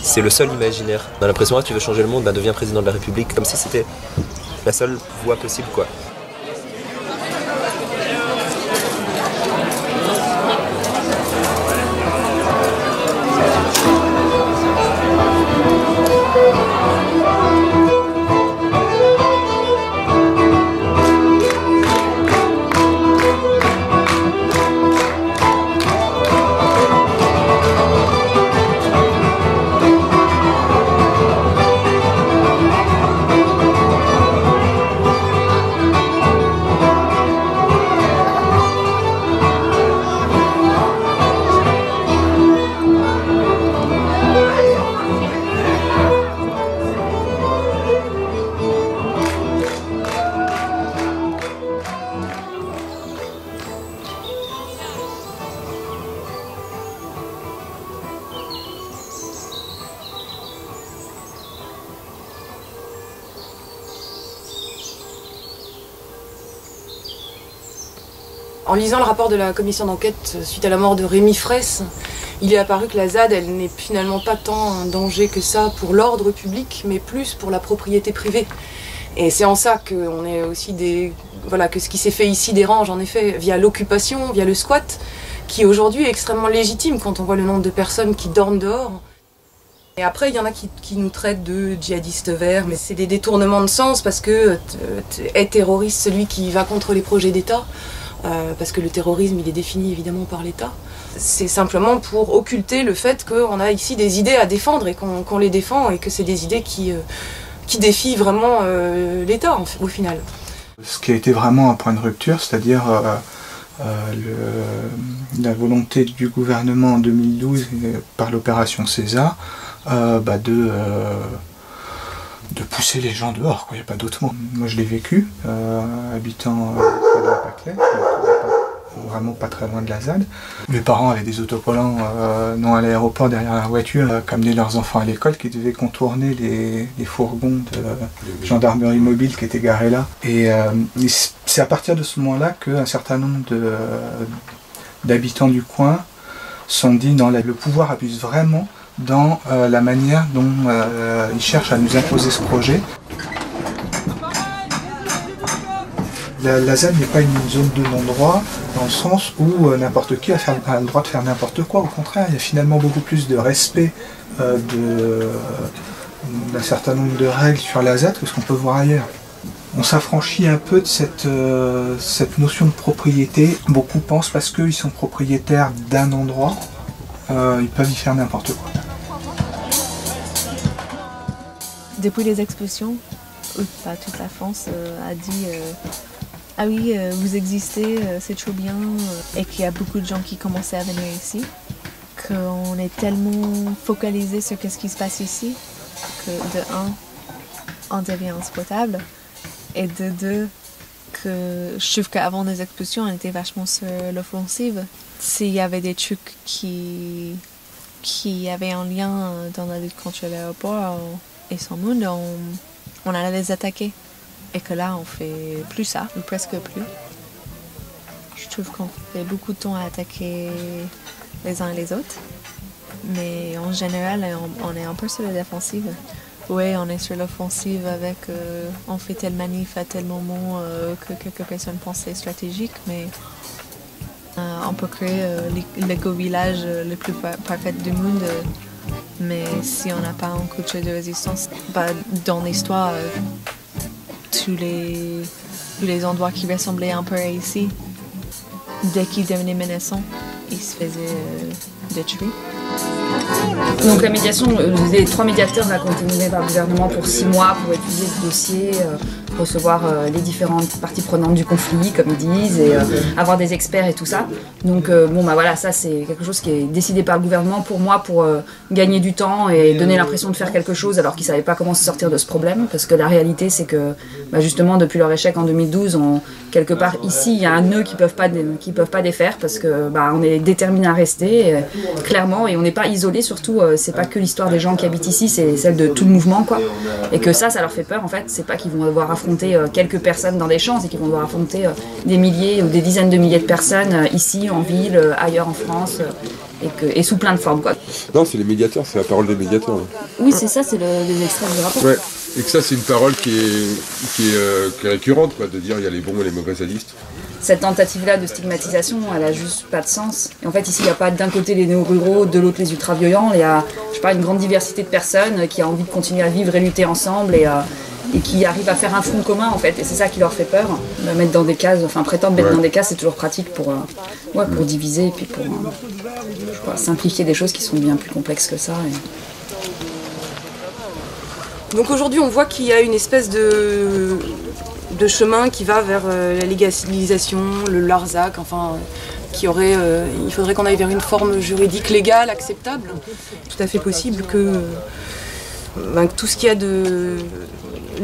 c'est le seul imaginaire. On a l'impression que ah, tu veux changer le monde, ben deviens président de la République, comme si c'était la seule voie possible, quoi. En lisant le rapport de la commission d'enquête suite à la mort de Rémi Fraisse, il est apparu que la Z A D, elle n'est finalement pas tant un danger que ça pour l'ordre public, mais plus pour la propriété privée. Et c'est en ça que on est aussi des, voilà, que ce qui s'est fait ici dérange, en effet, via l'occupation, via le squat, qui aujourd'hui est extrêmement légitime quand on voit le nombre de personnes qui dorment dehors. Et après, il y en a qui, qui nous traitent de djihadistes verts, mais c'est des détournements de sens parce que est terroriste celui qui va contre les projets d'État, euh, parce que le terrorisme, il est défini évidemment par l'État. C'est simplement pour occulter le fait qu'on a ici des idées à défendre et qu'on qu'on les défend et que c'est des idées qui, euh, qui défient vraiment euh, l'État au final. Ce qui a été vraiment un point de rupture, c'est-à-dire euh, euh, la volonté du gouvernement en deux mille douze par l'opération César, Euh, bah de, euh, de pousser les gens dehors, il n'y a pas d'autre mot. Moi je l'ai vécu, euh, habitant euh, de la Calais, vraiment pas très loin de la Z A D. Mes parents avaient des autocollants euh, non à l'aéroport derrière la voiture, euh, qui amenaient leurs enfants à l'école, qui devaient contourner les, les fourgons de euh, gendarmerie mobile qui étaient garés là. Et euh, c'est à partir de ce moment-là qu'un certain nombre de, euh, d'habitants du coin sont dit non, là, le pouvoir abuse vraiment dans euh, la manière dont euh, ils cherchent à nous imposer ce projet. La, la Z A D n'est pas une zone de non-droit, dans le sens où euh, n'importe qui a, faire, a le droit de faire n'importe quoi. Au contraire, il y a finalement beaucoup plus de respect euh, d'un euh, certain nombre de règles sur la Z A D que ce qu'on peut voir ailleurs. On s'affranchit un peu de cette, euh, cette notion de propriété. Beaucoup pensent parce qu'ils sont propriétaires d'un endroit, Euh, ils peuvent y faire n'importe quoi. Depuis les expulsions, bah, toute la France euh, a dit euh, ah oui, euh, vous existez, euh, c'est trop bien, euh, et qu'il y a beaucoup de gens qui commençaient à venir ici, qu'on est tellement focalisé sur ce qui se passe ici, que de un, on devient insupportable, et de deux, que je trouve qu'avant les expulsions, on était vachement sur l'offensive. S'il y avait des trucs qui, qui avaient un lien dans la lutte contre l'aéroport et son monde, on, on allait les attaquer. Et que là, on fait plus ça, ou presque plus. Je trouve qu'on fait beaucoup de temps à attaquer les uns et les autres. Mais en général, on, on est un peu sur la défensive. Oui, on est sur l'offensive avec euh, on fait telle manif à tel moment euh, que quelques personnes pensent c'est stratégique, mais euh, on peut créer euh, l'éco-village euh, le plus par parfait du monde, euh, mais si on n'a pas un culture de résistance, bah, dans l'histoire, euh, tous, les, tous les endroits qui ressemblaient un peu à ici, dès qu'ils devenaient menaçants, ils se faisaient euh, détruire. Donc la médiation, les trois médiateurs là, qui ont été nommés par le gouvernement pour six mois pour étudier le dossier, euh, recevoir euh, les différentes parties prenantes du conflit, comme ils disent, et euh, avoir des experts et tout ça. Donc euh, bon bah voilà, ça c'est quelque chose qui est décidé par le gouvernement pour moi pour euh, gagner du temps et donner l'impression de faire quelque chose alors qu'ils ne savaient pas comment se sortir de ce problème. Parce que la réalité c'est que bah, justement depuis leur échec en deux mille douze, on, quelque part ici il y a un nœud qu'ils ne peuvent pas, qu'ils peuvent pas défaire parce que bah, on est déterminé à rester et, clairement, et on n'est pas isolé surtout. Euh, c'est pas que l'histoire des gens qui habitent ici, c'est celle de tout le mouvement quoi. Et que ça, ça leur fait peur en fait. C'est pas qu'ils vont devoir affronter euh, quelques personnes dans des champs, c'est qu'ils vont devoir affronter euh, des milliers ou des dizaines de milliers de personnes euh, ici, en ville, euh, ailleurs en France, euh, et, que, et sous plein de formes quoi. Non, c'est les médiateurs, c'est la parole des médiateurs. Hein. Oui, c'est ça, c'est le, les extraits du rapport. Ouais. Et que ça, c'est une parole qui est, qui est, euh, qui est récurrente quoi, de dire il y a les bons et les mauvais zadistes. Cette tentative-là de stigmatisation, elle a juste pas de sens. Et en fait, ici, il n'y a pas d'un côté les néo-ruraux, de l'autre les ultra-violents. Il y a, je sais pas, une grande diversité de personnes qui a envie de continuer à vivre et lutter ensemble et, euh, et qui arrivent à faire un front commun, en fait. Et c'est ça qui leur fait peur. Mettre dans des cases, enfin, prétendre mettre ouais. dans des cases, c'est toujours pratique pour, euh, ouais, pour mmh. diviser et puis pour euh, je sais pas, simplifier des choses qui sont bien plus complexes que ça. Et... Donc aujourd'hui, on voit qu'il y a une espèce de... de chemin qui va vers euh, la légalisation, le Larzac, enfin, euh, qui aurait, euh, il faudrait qu'on aille vers une forme juridique légale, acceptable. Tout à fait possible que, euh, ben, que tout ce qu'il y a de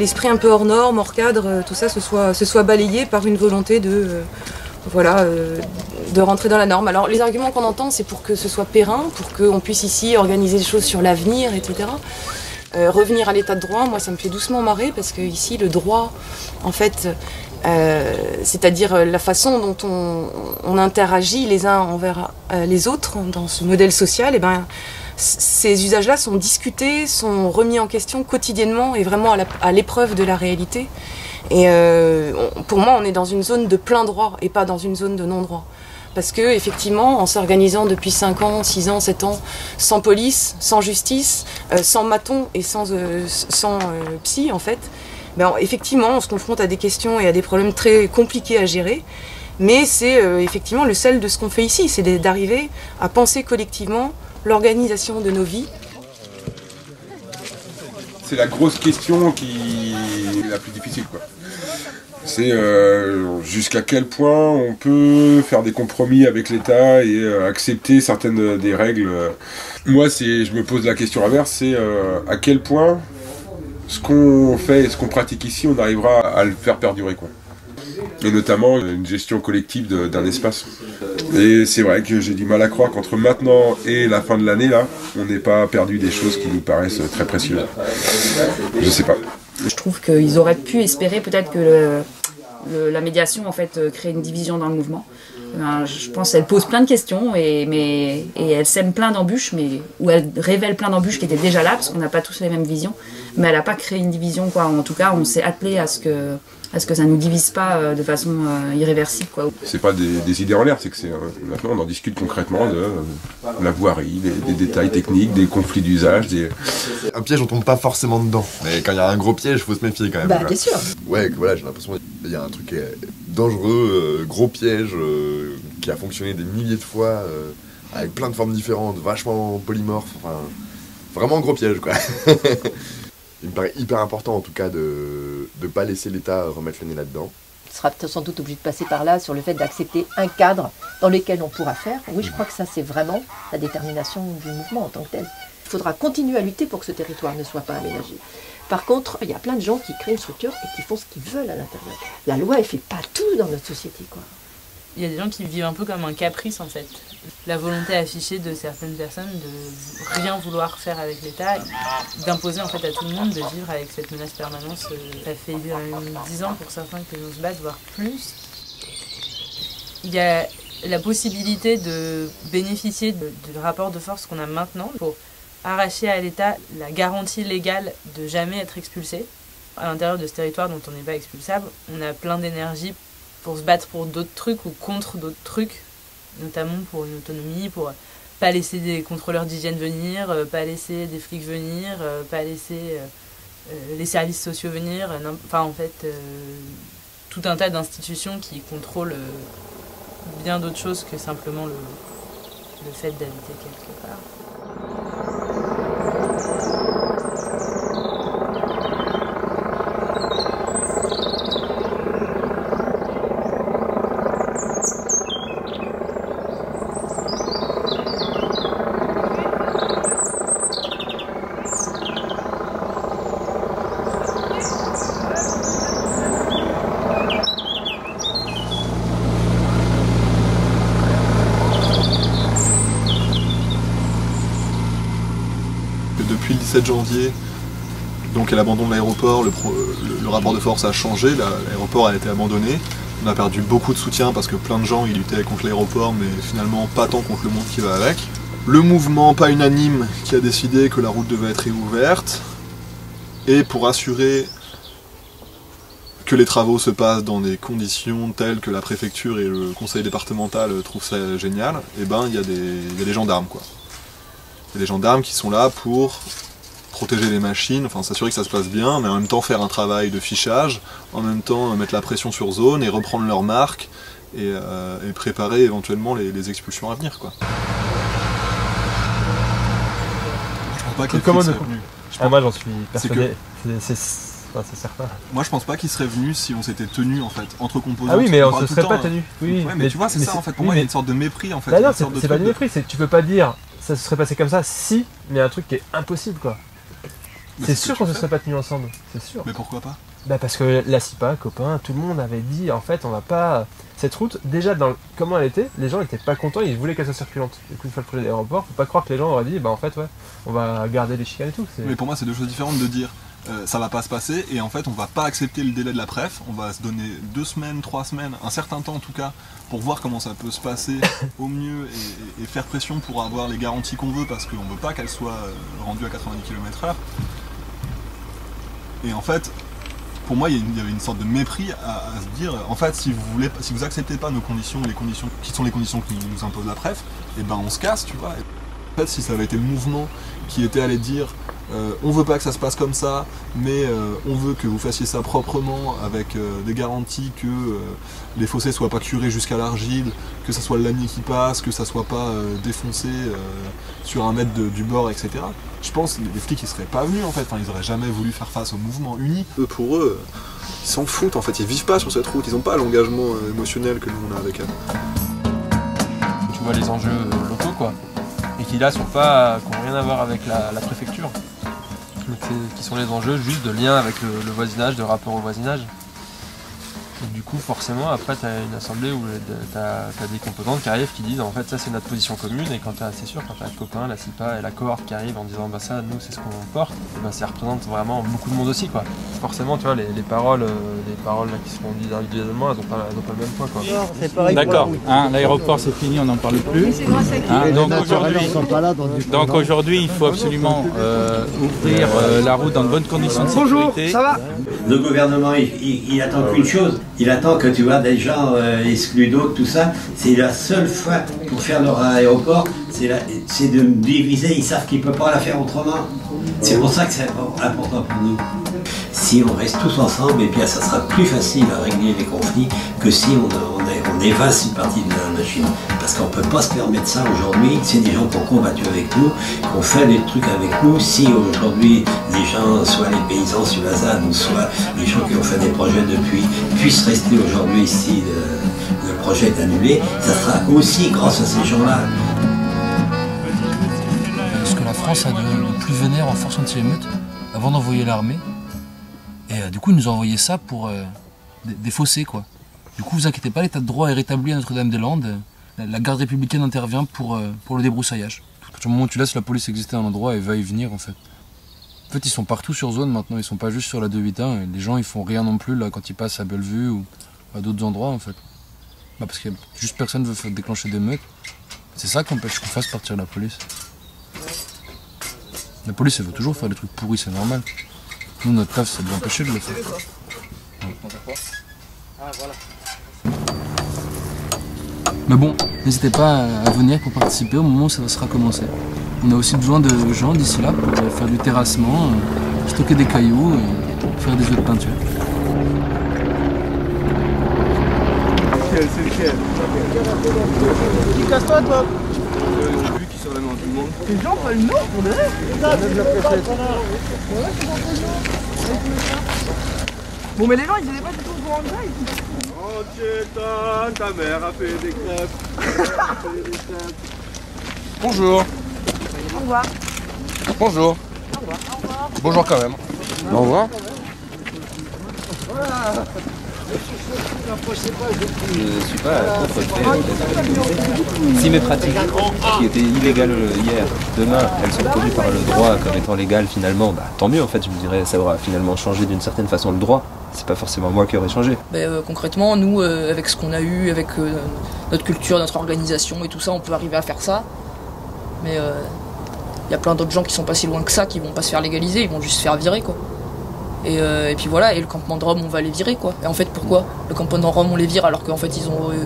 l'esprit un peu hors norme, hors cadre, euh, tout ça se soit, se soit balayé par une volonté de, euh, voilà, euh, de rentrer dans la norme. Alors les arguments qu'on entend, c'est pour que ce soit périn, pour qu'on puisse ici organiser des choses sur l'avenir, et cetera. Euh, revenir à l'état de droit, moi ça me fait doucement marrer parce que ici le droit en fait Euh, c'est-à-dire la façon dont on, on interagit les uns envers les autres dans ce modèle social, et ben, ces usages-là sont discutés, sont remis en question quotidiennement et vraiment à l'épreuve de la réalité. Et euh, on, pour moi, on est dans une zone de plein droit et pas dans une zone de non-droit. Parce que effectivement, en s'organisant depuis cinq ans, six ans, sept ans, sans police, sans justice, euh, sans maton et sans, euh, sans euh, psy, en fait, ben, effectivement, on se confronte à des questions et à des problèmes très compliqués à gérer, mais c'est euh, effectivement le sel de ce qu'on fait ici, c'est d'arriver à penser collectivement l'organisation de nos vies. C'est la grosse question qui est la plus difficile, quoi. C'est euh, jusqu'à quel point on peut faire des compromis avec l'État et euh, accepter certaines des règles. Moi, c'est, je me pose la question inverse, c'est euh, à quel point ce qu'on fait et ce qu'on pratique ici, on arrivera à le faire perdurer, quoi. Et notamment une gestion collective d'un espace. Et c'est vrai que j'ai du mal à croire qu'entre maintenant et la fin de l'année, là, on n'ait pas perdu des choses qui nous paraissent très précieuses. Je sais pas. Je trouve qu'ils auraient pu espérer peut-être que le, le, la médiation, en fait, crée une division dans le mouvement. Ben, je pense qu'elle pose plein de questions et, mais, et elle sème plein d'embûches, mais ou elle révèle plein d'embûches qui étaient déjà là, parce qu'on n'a pas tous les mêmes visions, mais elle n'a pas créé une division, quoi. En tout cas, on s'est attelé à ce que, à ce que ça ne nous divise pas de façon euh, irréversible, quoi. C'est pas des, des idées en l'air, c'est que c'est, euh, maintenant on en discute concrètement de euh, la voirie, des, des détails techniques, des conflits d'usage, des... Un piège, on tombe pas forcément dedans, mais quand il y a un gros piège, il faut se méfier quand même. Bah, bien sûr. Ouais, voilà, j'ai l'impression qu'il y a un truc euh, dangereux, euh, gros piège, euh, qui a fonctionné des milliers de fois, euh, avec plein de formes différentes, vachement polymorphes, enfin, vraiment gros piège, quoi. Il me paraît hyper important en tout cas de ne pas laisser l'État remettre le nez là-dedans. On sera sans doute obligé de passer par là sur le fait d'accepter un cadre dans lequel on pourra faire. Oui, je crois que ça c'est vraiment la détermination du mouvement en tant que tel. Il faudra continuer à lutter pour que ce territoire ne soit pas aménagé. Par contre, il y a plein de gens qui créent une structure et qui font ce qu'ils veulent à l'intérieur. La loi, elle ne fait pas tout dans notre société, quoi. Il y a des gens qui vivent un peu comme un caprice en fait. La volonté affichée de certaines personnes de rien vouloir faire avec l'État, d'imposer en fait à tout le monde de vivre avec cette menace permanente. Ça fait dix ans pour certains que l'on se bat, voire plus. Il y a la possibilité de bénéficier du rapport de force qu'on a maintenant pour arracher à l'État la garantie légale de jamais être expulsé. À l'intérieur de ce territoire dont on n'est pas expulsable, on a plein d'énergie pour se battre pour d'autres trucs ou contre d'autres trucs, notamment pour une autonomie, pour pas laisser des contrôleurs d'hygiène venir, pas laisser des flics venir, pas laisser les services sociaux venir, enfin en fait euh, tout un tas d'institutions qui contrôlent bien d'autres choses que simplement le, le fait d'habiter quelque part. sept janvier, donc à l'abandon de l'aéroport, le, le, le rapport de force a changé, l'aéroport a été abandonné, on a perdu beaucoup de soutien parce que plein de gens ils luttaient contre l'aéroport mais finalement pas tant contre le monde qui va avec. Le mouvement pas unanime qui a décidé que la route devait être réouverte et pour assurer que les travaux se passent dans des conditions telles que la préfecture et le conseil départemental trouvent ça génial, et ben il y, y a des gendarmes quoi. Il y a des gendarmes qui sont là pour protéger les machines, enfin s'assurer que ça se passe bien, mais en même temps faire un travail de fichage, en même temps mettre la pression sur zone et reprendre leur marque et, euh, et préparer éventuellement les, les expulsions à venir, quoi. Je pense pas de contenu. Ah, moi j'en suis persuadé. C'est enfin, certain. Moi je pense pas qu'ils seraient venus si on s'était tenu en fait entre composants. Ah oui, mais on, on se serait pas tenu. Oui, ouais, mais, mais tu vois c'est ça en fait. Pour oui, moi il y a une sorte de mépris en fait. Bah non, c'est pas du mépris, c'est tu peux pas dire ça se serait passé comme ça si, mais il y a un truc qui est impossible quoi. C'est sûr qu'on ne se serait pas tenus ensemble, c'est sûr. Mais pourquoi pas? Bah parce que la C I P A, Copain, tout le monde avait dit en fait on va pas... Cette route, déjà dans le... comment elle était, les gens n'étaient pas contents, ils voulaient qu'elle soit circulante. Du coup une fois le projet d'aéroport, faut pas croire que les gens auraient dit bah en fait ouais, on va garder les chicanes et tout. Mais pour moi c'est deux choses différentes de dire euh, ça va pas se passer, et en fait on va pas accepter le délai de la préf, on va se donner deux semaines, trois semaines, un certain temps en tout cas, pour voir comment ça peut se passer au mieux et, et faire pression pour avoir les garanties qu'on veut, parce qu'on veut pas qu'elle soit rendue à quatre-vingt-dix kilomètres heure. Et en fait, pour moi, il y avait une, une sorte de mépris à, à se dire, en fait, si vous voulez, si vous acceptez pas nos conditions, les conditions qui sont les conditions qui nous impose la préf, et ben on se casse, tu vois. En fait, si ça avait été le mouvement qui était allé dire, euh, on veut pas que ça se passe comme ça, mais euh, on veut que vous fassiez ça proprement, avec euh, des garanties que euh, les fossés soient pas curés jusqu'à l'argile, que ça soit le lamier qui passe, que ça soit pas euh, défoncé euh, sur un mètre de, du bord, et cetera. Je pense que les flics, ils seraient pas venus en fait, enfin, ils auraient jamais voulu faire face au mouvement uni. Eux, pour eux, ils s'en foutent en fait, ils vivent pas sur cette route, ils ont pas l'engagement euh, émotionnel que nous on a avec elle. Tu vois les enjeux locaux quoi, et qui là sont pas, qui n'ont rien à voir avec la, la préfecture, qui sont les enjeux juste de lien avec le, le voisinage, de rapport au voisinage. Et du coup forcément après tu as une assemblée où tu as, as des composantes qui arrivent qui disent en fait ça c'est notre position commune, et quand tu as, c'est sûr, quand tu as Copain, la C I P A et la cohorte qui arrivent en disant bah ça nous c'est ce qu'on porte, et ben ça représente vraiment beaucoup de monde aussi quoi. Forcément tu vois les, les paroles, les paroles là, qui seront dites individuellement, elles n'ont pas, pas le même poids quoi. C'est pareil. D'accord, hein, l'aéroport c'est fini, on n'en parle plus. Oui, hein, donc aujourd'hui donc aujourd'hui il faut absolument euh, ouvrir euh, la route dans de bonnes conditions de sécurité. Bonjour, ça va. Le gouvernement il, il, il attend qu'une chose. Il attend que tu vois des gens euh, exclus d'autres, tout ça. C'est la seule fois pour faire leur aéroport, c'est de diviser. Ils savent qu'ils ne peuvent pas la faire autrement. C'est pour ça que c'est important pour nous. Si on reste tous ensemble, et bien ça sera plus facile à régler les conflits que si on, on, on évince une partie de la machine. Parce qu'on ne peut pas se permettre ça aujourd'hui. C'est des gens qui ont combattu avec nous, qui ont fait des trucs avec nous. Si aujourd'hui les gens, soit les paysans sur la Z A D, ou soit les gens qui ont fait des projets depuis, puissent rester aujourd'hui ici, le, le projet est annulé, ça sera aussi grâce à ces gens-là. Ce que la France a de, de plus vénère en fonction de ses émeutes, avant d'envoyer l'armée, et euh, du coup, ils nous ont envoyé ça pour euh, des, des fossés, quoi. Du coup, vous inquiétez pas, l'état de droit est rétabli à Notre-Dame-des-Landes. La, la garde républicaine intervient pour, euh, pour le débroussaillage. À partir du moment où tu laisses la police exister à un endroit, elle va y venir, en fait. En fait, ils sont partout sur zone maintenant, ils sont pas juste sur la deux cent quatre-vingt-un. Et les gens, ils font rien non plus, là, quand ils passent à Bellevue ou à d'autres endroits, en fait. Bah, parce que juste personne veut faire déclencher des meutes. C'est ça qu'on empêche qu'on fasse partir la police. La police, elle veut toujours faire des trucs pourris, c'est normal. Nous, notre taf, c'est de l'empêcher de le faire. Mais bon, n'hésitez pas à venir pour participer au moment où ça sera commencé. On a aussi besoin de gens d'ici là pour faire du terrassement, stocker des cailloux, et faire des jeux de peinture. Casse-toi, toi. Les gens veulent nous pour de vrai. Bon mais les gens ils n'étaient pas du tout au courant de ça. Oh t'étonne, ta mère a fait des crêpes. Bonjour. Au revoir. Bonjour. Au revoir. Bonjour quand même. Au revoir. Je suis pas contre fait. Si mes pratiques qui étaient illégales hier, demain, elles sont reconnues par le droit comme étant légales finalement, bah tant mieux en fait, je me dirais, ça aura finalement changé d'une certaine façon le droit. C'est pas forcément moi qui aurais changé. Bah, euh, concrètement, nous, euh, avec ce qu'on a eu, avec euh, notre culture, notre organisation et tout ça, on peut arriver à faire ça. Mais il euh, y a plein d'autres gens qui sont pas si loin que ça, qui vont pas se faire légaliser, ils vont juste se faire virer quoi. Et, euh, et puis voilà, et le campement de Rome, on va les virer quoi. Et en fait, pourquoi le campement de Rome, on les vire alors qu'en fait, ils ont. Euh...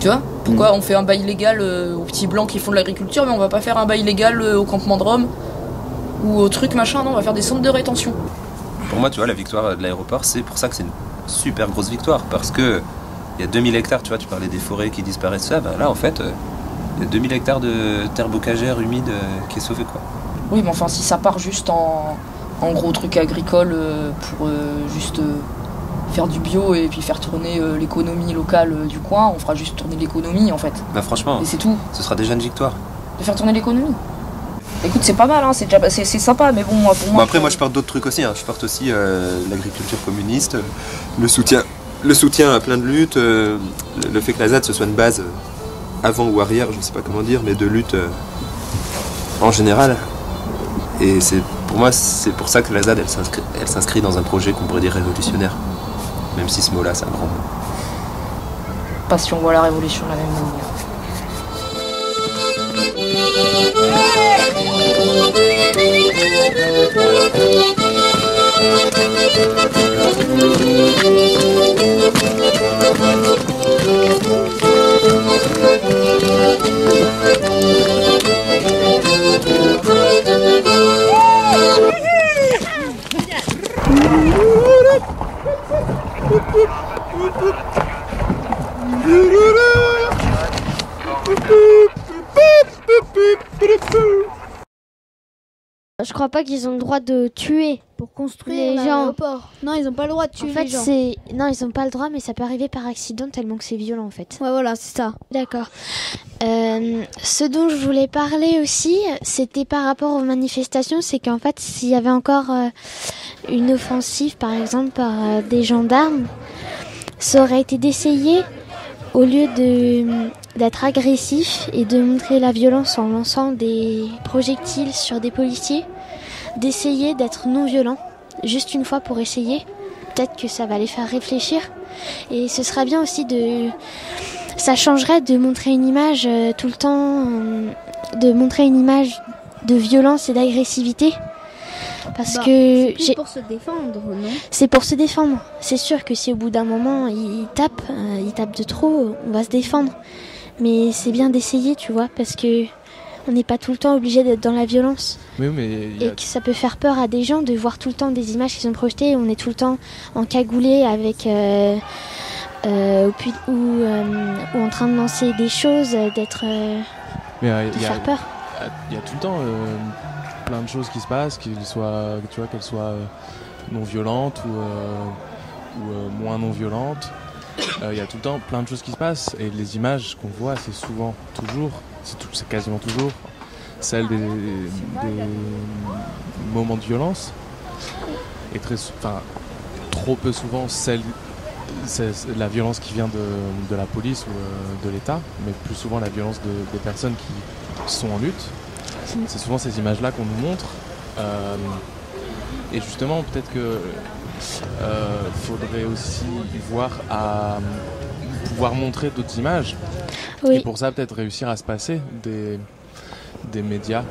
Tu vois? Pourquoi mmh. on fait un bail légal euh, aux petits blancs qui font de l'agriculture, mais on va pas faire un bail légal euh, au campement de Rome ou au truc machin, non, on va faire des centres de rétention. Pour moi, tu vois, la victoire de l'aéroport, c'est pour ça que c'est une super grosse victoire. Parce que il y a deux mille hectares, tu vois, tu parlais des forêts qui disparaissent, ça, ben là, en fait, il euh, y a deux mille hectares de terre bocagère humide euh, qui est sauvée quoi. Oui, mais enfin, si ça part juste en. En gros truc agricole pour juste faire du bio et puis faire tourner l'économie locale du coin, on fera juste tourner l'économie en fait. Bah franchement, et c'est tout. Ce sera déjà une victoire. De faire tourner l'économie. Écoute, c'est pas mal, hein, c'est déjà, c'est sympa, mais bon, pour moi... Bah après, moi, je porte d'autres trucs aussi, hein. Je porte aussi euh, l'agriculture communiste, le soutien, le soutien à plein de luttes, euh, le fait que la Z A D, ce soit une base avant ou arrière, je ne sais pas comment dire, mais de lutte euh, en général. Et c'est, pour moi, c'est pour ça que la Z A D, elle s'inscrit, elle s'inscrit dans un projet qu'on pourrait dire révolutionnaire. Même si ce mot-là, c'est un grand mot. Parce qu'on voit la révolution de la même manière. Je crois pas qu'ils ont le droit de tuer pour construire les gens. Non, ils ont pas le droit de tuer en fait, les gens. C'est... Non, ils ont pas le droit, mais ça peut arriver par accident tellement que c'est violent en fait. Ouais, voilà, c'est ça. D'accord. Euh, ce dont je voulais parler aussi, c'était par rapport aux manifestations, c'est qu'en fait, s'il y avait encore euh, une offensive, par exemple, par euh, des gendarmes, ça aurait été d'essayer, au lieu de... d'être agressif et de montrer la violence en lançant des projectiles sur des policiers, d'essayer d'être non violent, juste une fois pour essayer. Peut-être que ça va les faire réfléchir. Et ce sera bien aussi de... Ça changerait de montrer une image tout le temps, de montrer une image de violence et d'agressivité. Parce bah, que c'est plus j'ai... pour se défendre, non ? C'est pour se défendre. C'est sûr que si au bout d'un moment ils tapent, euh, ils tapent de trop, on va se défendre. Mais c'est bien d'essayer, tu vois, parce que on n'est pas tout le temps obligé d'être dans la violence. Oui, mais y a... Et que ça peut faire peur à des gens de voir tout le temps des images qui sont projetées. On est tout le temps encagoulé avec euh, euh, ou, ou, euh, ou en train de lancer des choses, d'être euh, mais, euh, de y faire y a, peur. Il y, y a tout le temps euh, plein de choses qui se passent, qu'elles soient, tu vois, qu'elles soient non violentes ou, euh, ou euh, moins non violentes. Il euh, y a tout le temps plein de choses qui se passent et les images qu'on voit, c'est souvent, toujours, c'est, tout, c'est quasiment toujours celles des, des moments de violence et très, enfin, trop peu souvent celle, c'est la violence qui vient de, de la police ou de l'État, mais plus souvent la violence de, des personnes qui sont en lutte. C'est souvent ces images-là qu'on nous montre euh, et justement peut-être que Euh, faudrait aussi voir à pouvoir montrer d'autres images. Oui. Et pour ça peut-être réussir à se passer des, des médias.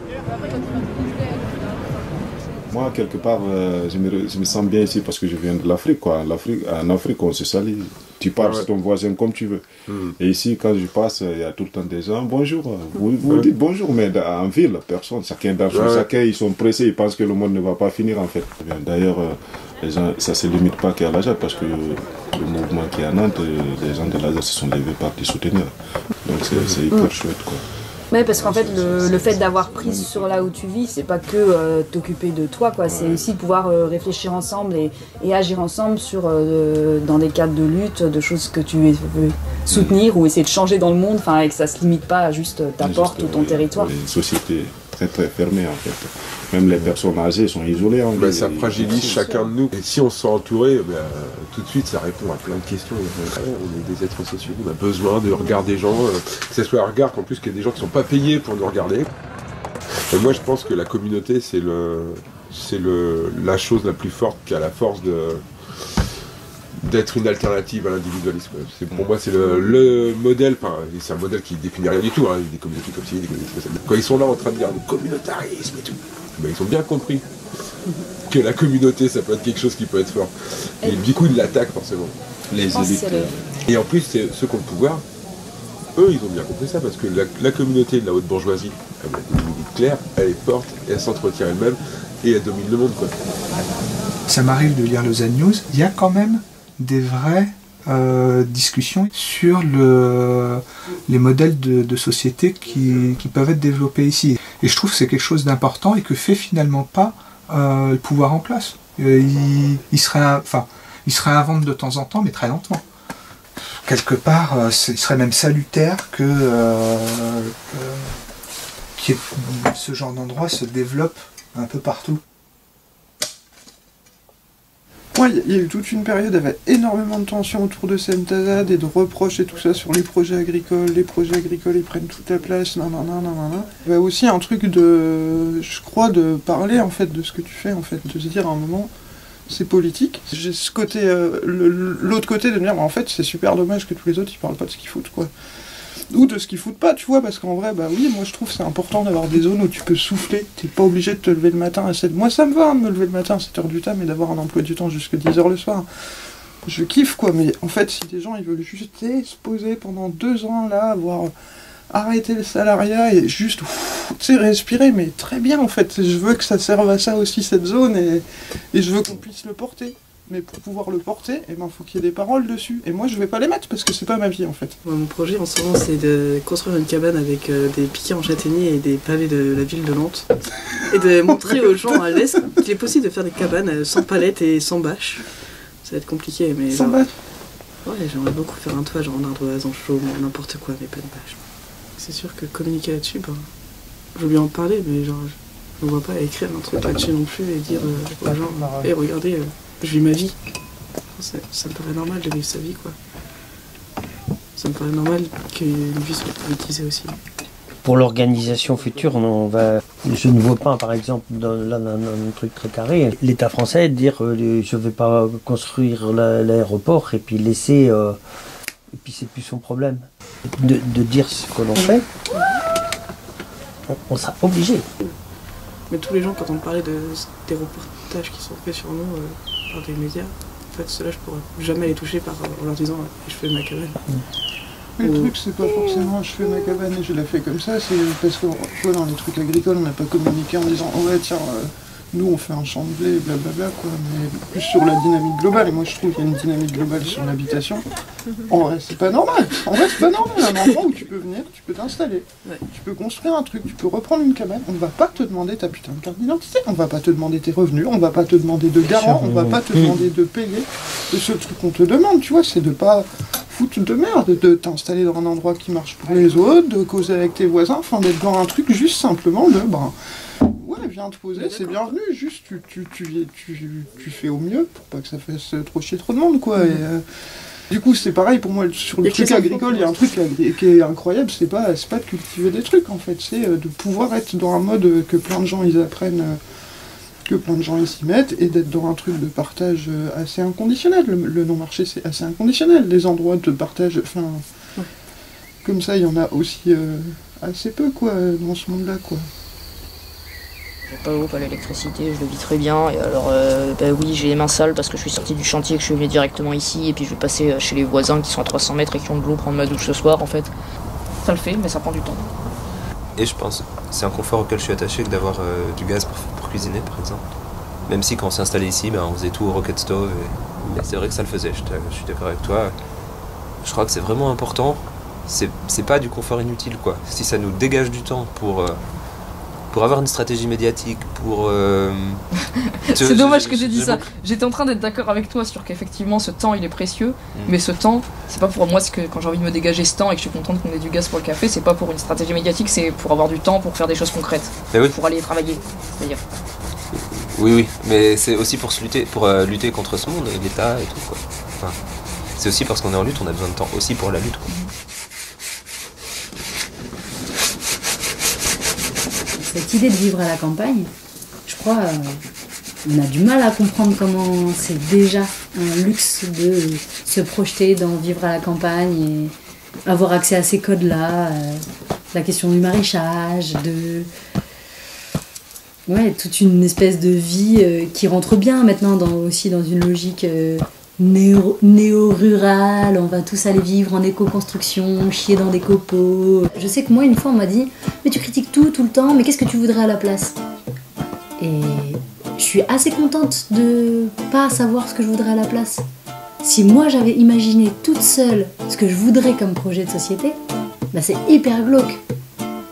Moi quelque part euh, je, me, je me sens bien ici parce que je viens de l'Afrique, quoi. L'Afrique, en Afrique on se salit. Tu parles ouais. ton voisin comme tu veux. Mmh. Et ici quand je passe il y a tout le temps des gens bonjour. Vous, vous ouais. dites bonjour mais en ville personne. Chacun dans son ouais. sac, ils sont pressés, ils pensent que le monde ne va pas finir en fait. D'ailleurs euh, les gens, ça ne se limite pas qu'à la Z A D parce que le mouvement qui est à Nantes, les gens de la Z A D se sont levés par les soutenir. Donc c'est, c'est hyper mmh. chouette quoi. Mais parce qu'en fait le, le fait d'avoir prise sur là où tu vis, c'est pas que euh, t'occuper de toi quoi, c'est aussi de pouvoir euh, réfléchir ensemble et, et agir ensemble sur euh, dans des cadres de lutte, de choses que tu veux soutenir ou essayer de changer dans le monde, enfin et que ça se limite pas à juste ta juste, porte ou ton euh, territoire. Une société très très fermée en fait. Même les personnes âgées sont isolées en fait. Ben, ça fragilise chacun de nous. Et si on se sent entouré, ben, tout de suite ça répond à plein de questions. On est des êtres sociaux, on a besoin de regard des gens, que ce soit un regard qu'en plus qu'il y a des gens qui ne sont pas payés pour nous regarder. Et moi je pense que la communauté c'est le c'est le la chose la plus forte qui a la force de d'être une alternative à l'individualisme. C'est, pour moi, c'est le, le modèle, enfin, c'est un modèle qui ne définit rien du tout, hein, des communautés comme ci, des communautés comme ça. Quand ils sont là en train de dire le communautarisme et tout, ben, ils ont bien compris que la communauté, ça peut être quelque chose qui peut être fort. Et du coup, ils l'attaquent forcément, les élites. Et en plus, c'est ceux qui ont le pouvoir, eux, ils ont bien compris ça, parce que la, la communauté de la haute bourgeoisie, elle est claire, elle est forte, elle s'entretient elle-même, et elle domine le monde, quoi. Ça m'arrive de lire le Z A D News, il y a quand même des vraies euh, discussions sur le, les modèles de, de société qui, qui peuvent être développés ici. Et je trouve que c'est quelque chose d'important et que fait finalement pas euh, le pouvoir en place. Euh, il, il, se réin, enfin, il se réinvente de temps en temps, mais très lentement. Quelque part, euh, il serait même salutaire que, euh, que, que ce genre d'endroit se développe un peu partout. Ouais, il y a eu toute une période avec énormément de tensions autour de cette Z A D et de reproches et tout ça sur les projets agricoles, les projets agricoles ils prennent toute la place, nan nan nan nan nan. Il y a aussi un truc de, je crois, de parler en fait de ce que tu fais, en fait, de se dire à un moment, c'est politique. J'ai ce côté, euh, l'autre côté de me dire, bah, en fait c'est super dommage que tous les autres ils parlent pas de ce qu'ils foutent quoi. Ou de ce qu'ils foutent pas, tu vois, parce qu'en vrai, bah oui, moi je trouve c'est important d'avoir des zones où tu peux souffler, t'es pas obligé de te lever le matin à sept heures. Moi ça me va hein, de me lever le matin à sept heures du matin, mais d'avoir un emploi du temps jusqu'à dix heures le soir. Je kiffe quoi, mais en fait, si des gens ils veulent juste se poser pendant deux ans là, avoir arrêté le salariat et juste, tu sais, respirer, mais très bien en fait, je veux que ça serve à ça aussi cette zone et, et je veux qu'on puisse le porter. Mais pour pouvoir le porter, eh ben, faut qu'il y ait des paroles dessus. Et moi, je vais pas les mettre parce que c'est pas ma vie en fait. Ouais, mon projet en ce moment, c'est de construire une cabane avec euh, des piquets en châtaignier et des pavés de la ville de Nantes. Et de montrer aux gens à l'Est qu'il est possible de faire des cabanes sans palettes et sans bâches. Ça va être compliqué, mais. Sans bâches. Ouais, j'aimerais beaucoup faire un toit, genre en ardoise, en chaume, n'importe quoi, mais pas de bâches. C'est sûr que communiquer là-dessus, ben, je veux bien en parler, mais genre, je ne vois pas écrire un truc là-dessus non plus et dire euh, aux gens, hé, hey, regardez. Euh, Je vis ma vie. Ça, ça me paraît normal de vivre sa vie, quoi. Ça me paraît normal qu'une vie soit politisée aussi. Pour l'organisation future, on va... je ne vois pas, par exemple, dans, là, dans un truc très carré, l'État français dire euh, je ne vais pas construire l'aéroport et puis laisser... Euh, et puis c'est plus son problème. De, de dire ce que l'on fait, on, on sera obligé. Mais tous les gens, quand on parlait de, des reportages qui sont faits sur nous... Euh, des médias, en fait, ceux-là, je pourrais jamais les toucher par, en leur disant « je fais ma cabane ». Le euh... truc, c'est pas forcément « je fais ma cabane et je la fais comme ça », c'est parce que, tu vois, dans les trucs agricoles, on n'a pas communiqué en disant « oh ouais, tiens, euh, nous, on fait un champ de blé, blablabla », quoi, mais plus sur la dynamique globale, et moi, je trouve qu'il y a une dynamique globale sur l'habitation. En vrai, c'est pas normal En vrai, c'est pas normal, un endroit où tu peux venir, tu peux t'installer, ouais. Tu peux construire un truc, tu peux reprendre une cabane, on va pas te demander ta putain de carte d'identité, on va pas te demander tes revenus, on va pas te demander de garant, on va pas te demander de payer. Le seul truc qu'on te demande, tu vois, c'est de pas foutre de merde, de t'installer dans un endroit qui marche pour les autres, de causer avec tes voisins, enfin d'être dans un truc juste simplement de... Ben, ouais, viens te poser, c'est bienvenu, juste tu, tu, tu, tu, tu fais au mieux pour pas que ça fasse trop chier trop de monde, quoi, mm-hmm. et... Euh, Du coup, c'est pareil, pour moi, sur le truc agricole, il y a un truc qui est incroyable, c'est pas, pas de cultiver des trucs, en fait, c'est de pouvoir être dans un mode que plein de gens, ils apprennent, que plein de gens, ils s'y mettent, et d'être dans un truc de partage assez inconditionnel. Le, le non-marché, c'est assez inconditionnel. Les endroits de partage, enfin, ouais. Comme ça, il y en a aussi euh, assez peu, quoi, dans ce monde-là, quoi. Pas l'eau, pas l'électricité, je le vis très bien. Et alors, euh, bah oui, j'ai les mains sales parce que je suis sorti du chantier, que je suis venu directement ici, et puis je vais passer chez les voisins qui sont à trois cents mètres et qui ont de l'eau, prendre ma douche ce soir, en fait. Ça le fait, mais ça prend du temps. Et je pense, c'est un confort auquel je suis attaché que d'avoir euh, du gaz pour, pour cuisiner, par exemple. Même si quand on s'est installé ici, bah, on faisait tout au rocket stove, et, et c'est vrai que ça le faisait, je, je suis d'accord avec toi. Je crois que c'est vraiment important, c'est pas du confort inutile, quoi. Si ça nous dégage du temps pour... Euh, pour avoir une stratégie médiatique, pour... Euh... c'est dommage que j'ai dit ça. J'étais en train d'être d'accord avec toi sur qu'effectivement ce temps il est précieux, mmh. mais ce temps, c'est pas pour moi, que quand j'ai envie de me dégager ce temps et que je suis contente qu'on ait du gaz pour le café, c'est pas pour une stratégie médiatique, c'est pour avoir du temps pour faire des choses concrètes, oui. Pour aller travailler, c'est-à-dire. Oui, oui, mais c'est aussi pour, se lutter, pour euh, lutter contre ce monde, l'État et tout, quoi. Enfin, c'est aussi parce qu'on est en lutte, on a besoin de temps aussi pour la lutte, quoi. Mmh. Cette idée de vivre à la campagne, je crois, euh, on a du mal à comprendre comment c'est déjà un luxe de se projeter dans vivre à la campagne et avoir accès à ces codes-là, euh, la question du maraîchage, de... Ouais, toute une espèce de vie euh, qui rentre bien maintenant dans, aussi dans une logique euh, néo-rurale, on va tous aller vivre en éco-construction, chier dans des copeaux... Je sais que moi, une fois, on m'a dit... Mais tu critiques tout, tout le temps, mais qu'est-ce que tu voudrais à la place? Et je suis assez contente de pas savoir ce que je voudrais à la place. Si moi j'avais imaginé toute seule ce que je voudrais comme projet de société, bah c'est hyper glauque.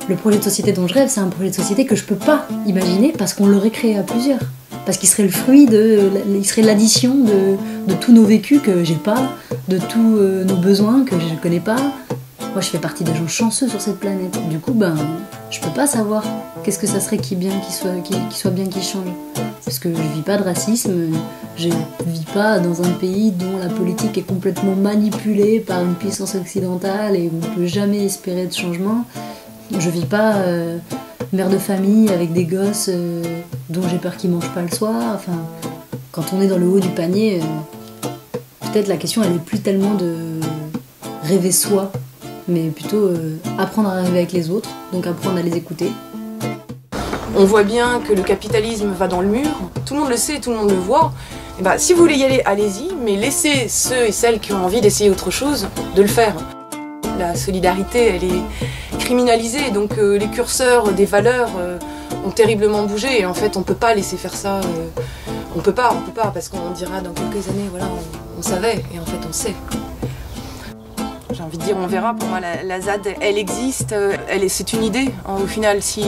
Le projet de société dont je rêve, c'est un projet de société que je peux pas imaginer parce qu'on l'aurait créé à plusieurs. Parce qu'il serait le fruit de, il serait l'addition de, de tous nos vécus que j'ai pas, de tous nos besoins que je connais pas. Moi, je fais partie des gens chanceux sur cette planète. Du coup, ben, je peux pas savoir qu'est-ce que ça serait qui bien, qui soit, qui, qui soit bien, qui change. Parce que je vis pas de racisme, je vis pas dans un pays dont la politique est complètement manipulée par une puissance occidentale et où on peut jamais espérer de changement. Je vis pas euh, mère de famille avec des gosses euh, dont j'ai peur qu'ils mangent pas le soir. Enfin, quand on est dans le haut du panier, euh, peut-être la question elle est plus tellement de rêver soi, mais plutôt euh, apprendre à rêver avec les autres, donc apprendre à les écouter. On voit bien que le capitalisme va dans le mur, tout le monde le sait, tout le monde le voit. Et bah, si vous voulez y aller, allez-y, mais laissez ceux et celles qui ont envie d'essayer autre chose de le faire. La solidarité, elle est criminalisée, donc euh, les curseurs des valeurs euh, ont terriblement bougé, et en fait on ne peut pas laisser faire ça, euh, on ne peut pas, on peut pas, parce qu'on dira dans quelques années, voilà, on, on savait, et en fait on sait. J'ai envie de dire, on verra, pour moi la, la Z A D, elle existe, elle, c'est une idée, hein, au final, si...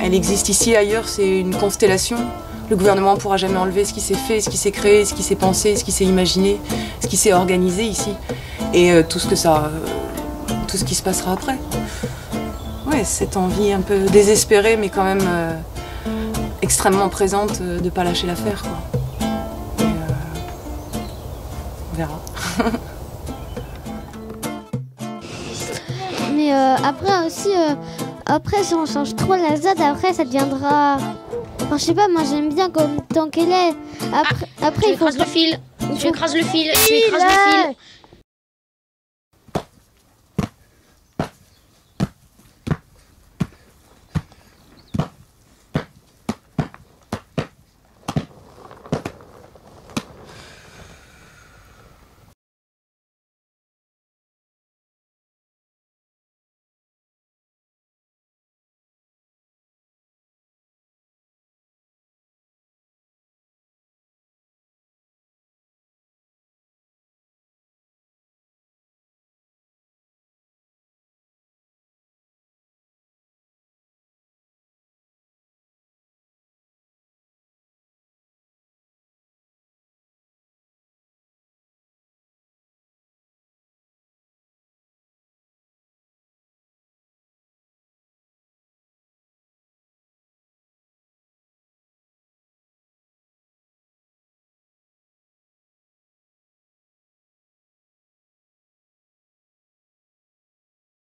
Elle existe ici, ailleurs, c'est une constellation. Le gouvernement ne pourra jamais enlever ce qui s'est fait, ce qui s'est créé, ce qui s'est pensé, ce qui s'est imaginé, ce qui s'est organisé ici. Et euh, tout ce que ça, euh, tout ce qui se passera après. Ouais, cette envie un peu désespérée, mais quand même euh, extrêmement présente, euh, de ne pas lâcher l'affaire, quoi. Et, euh, on verra. Mais euh, après aussi... Euh... Après, si on change trop la Z A D, après ça deviendra... Enfin, je sais pas, moi j'aime bien comme tant qu'elle est. Après, ah, après tu il faut... écrases le fil, tu écrases le fil, tu écrases le fil.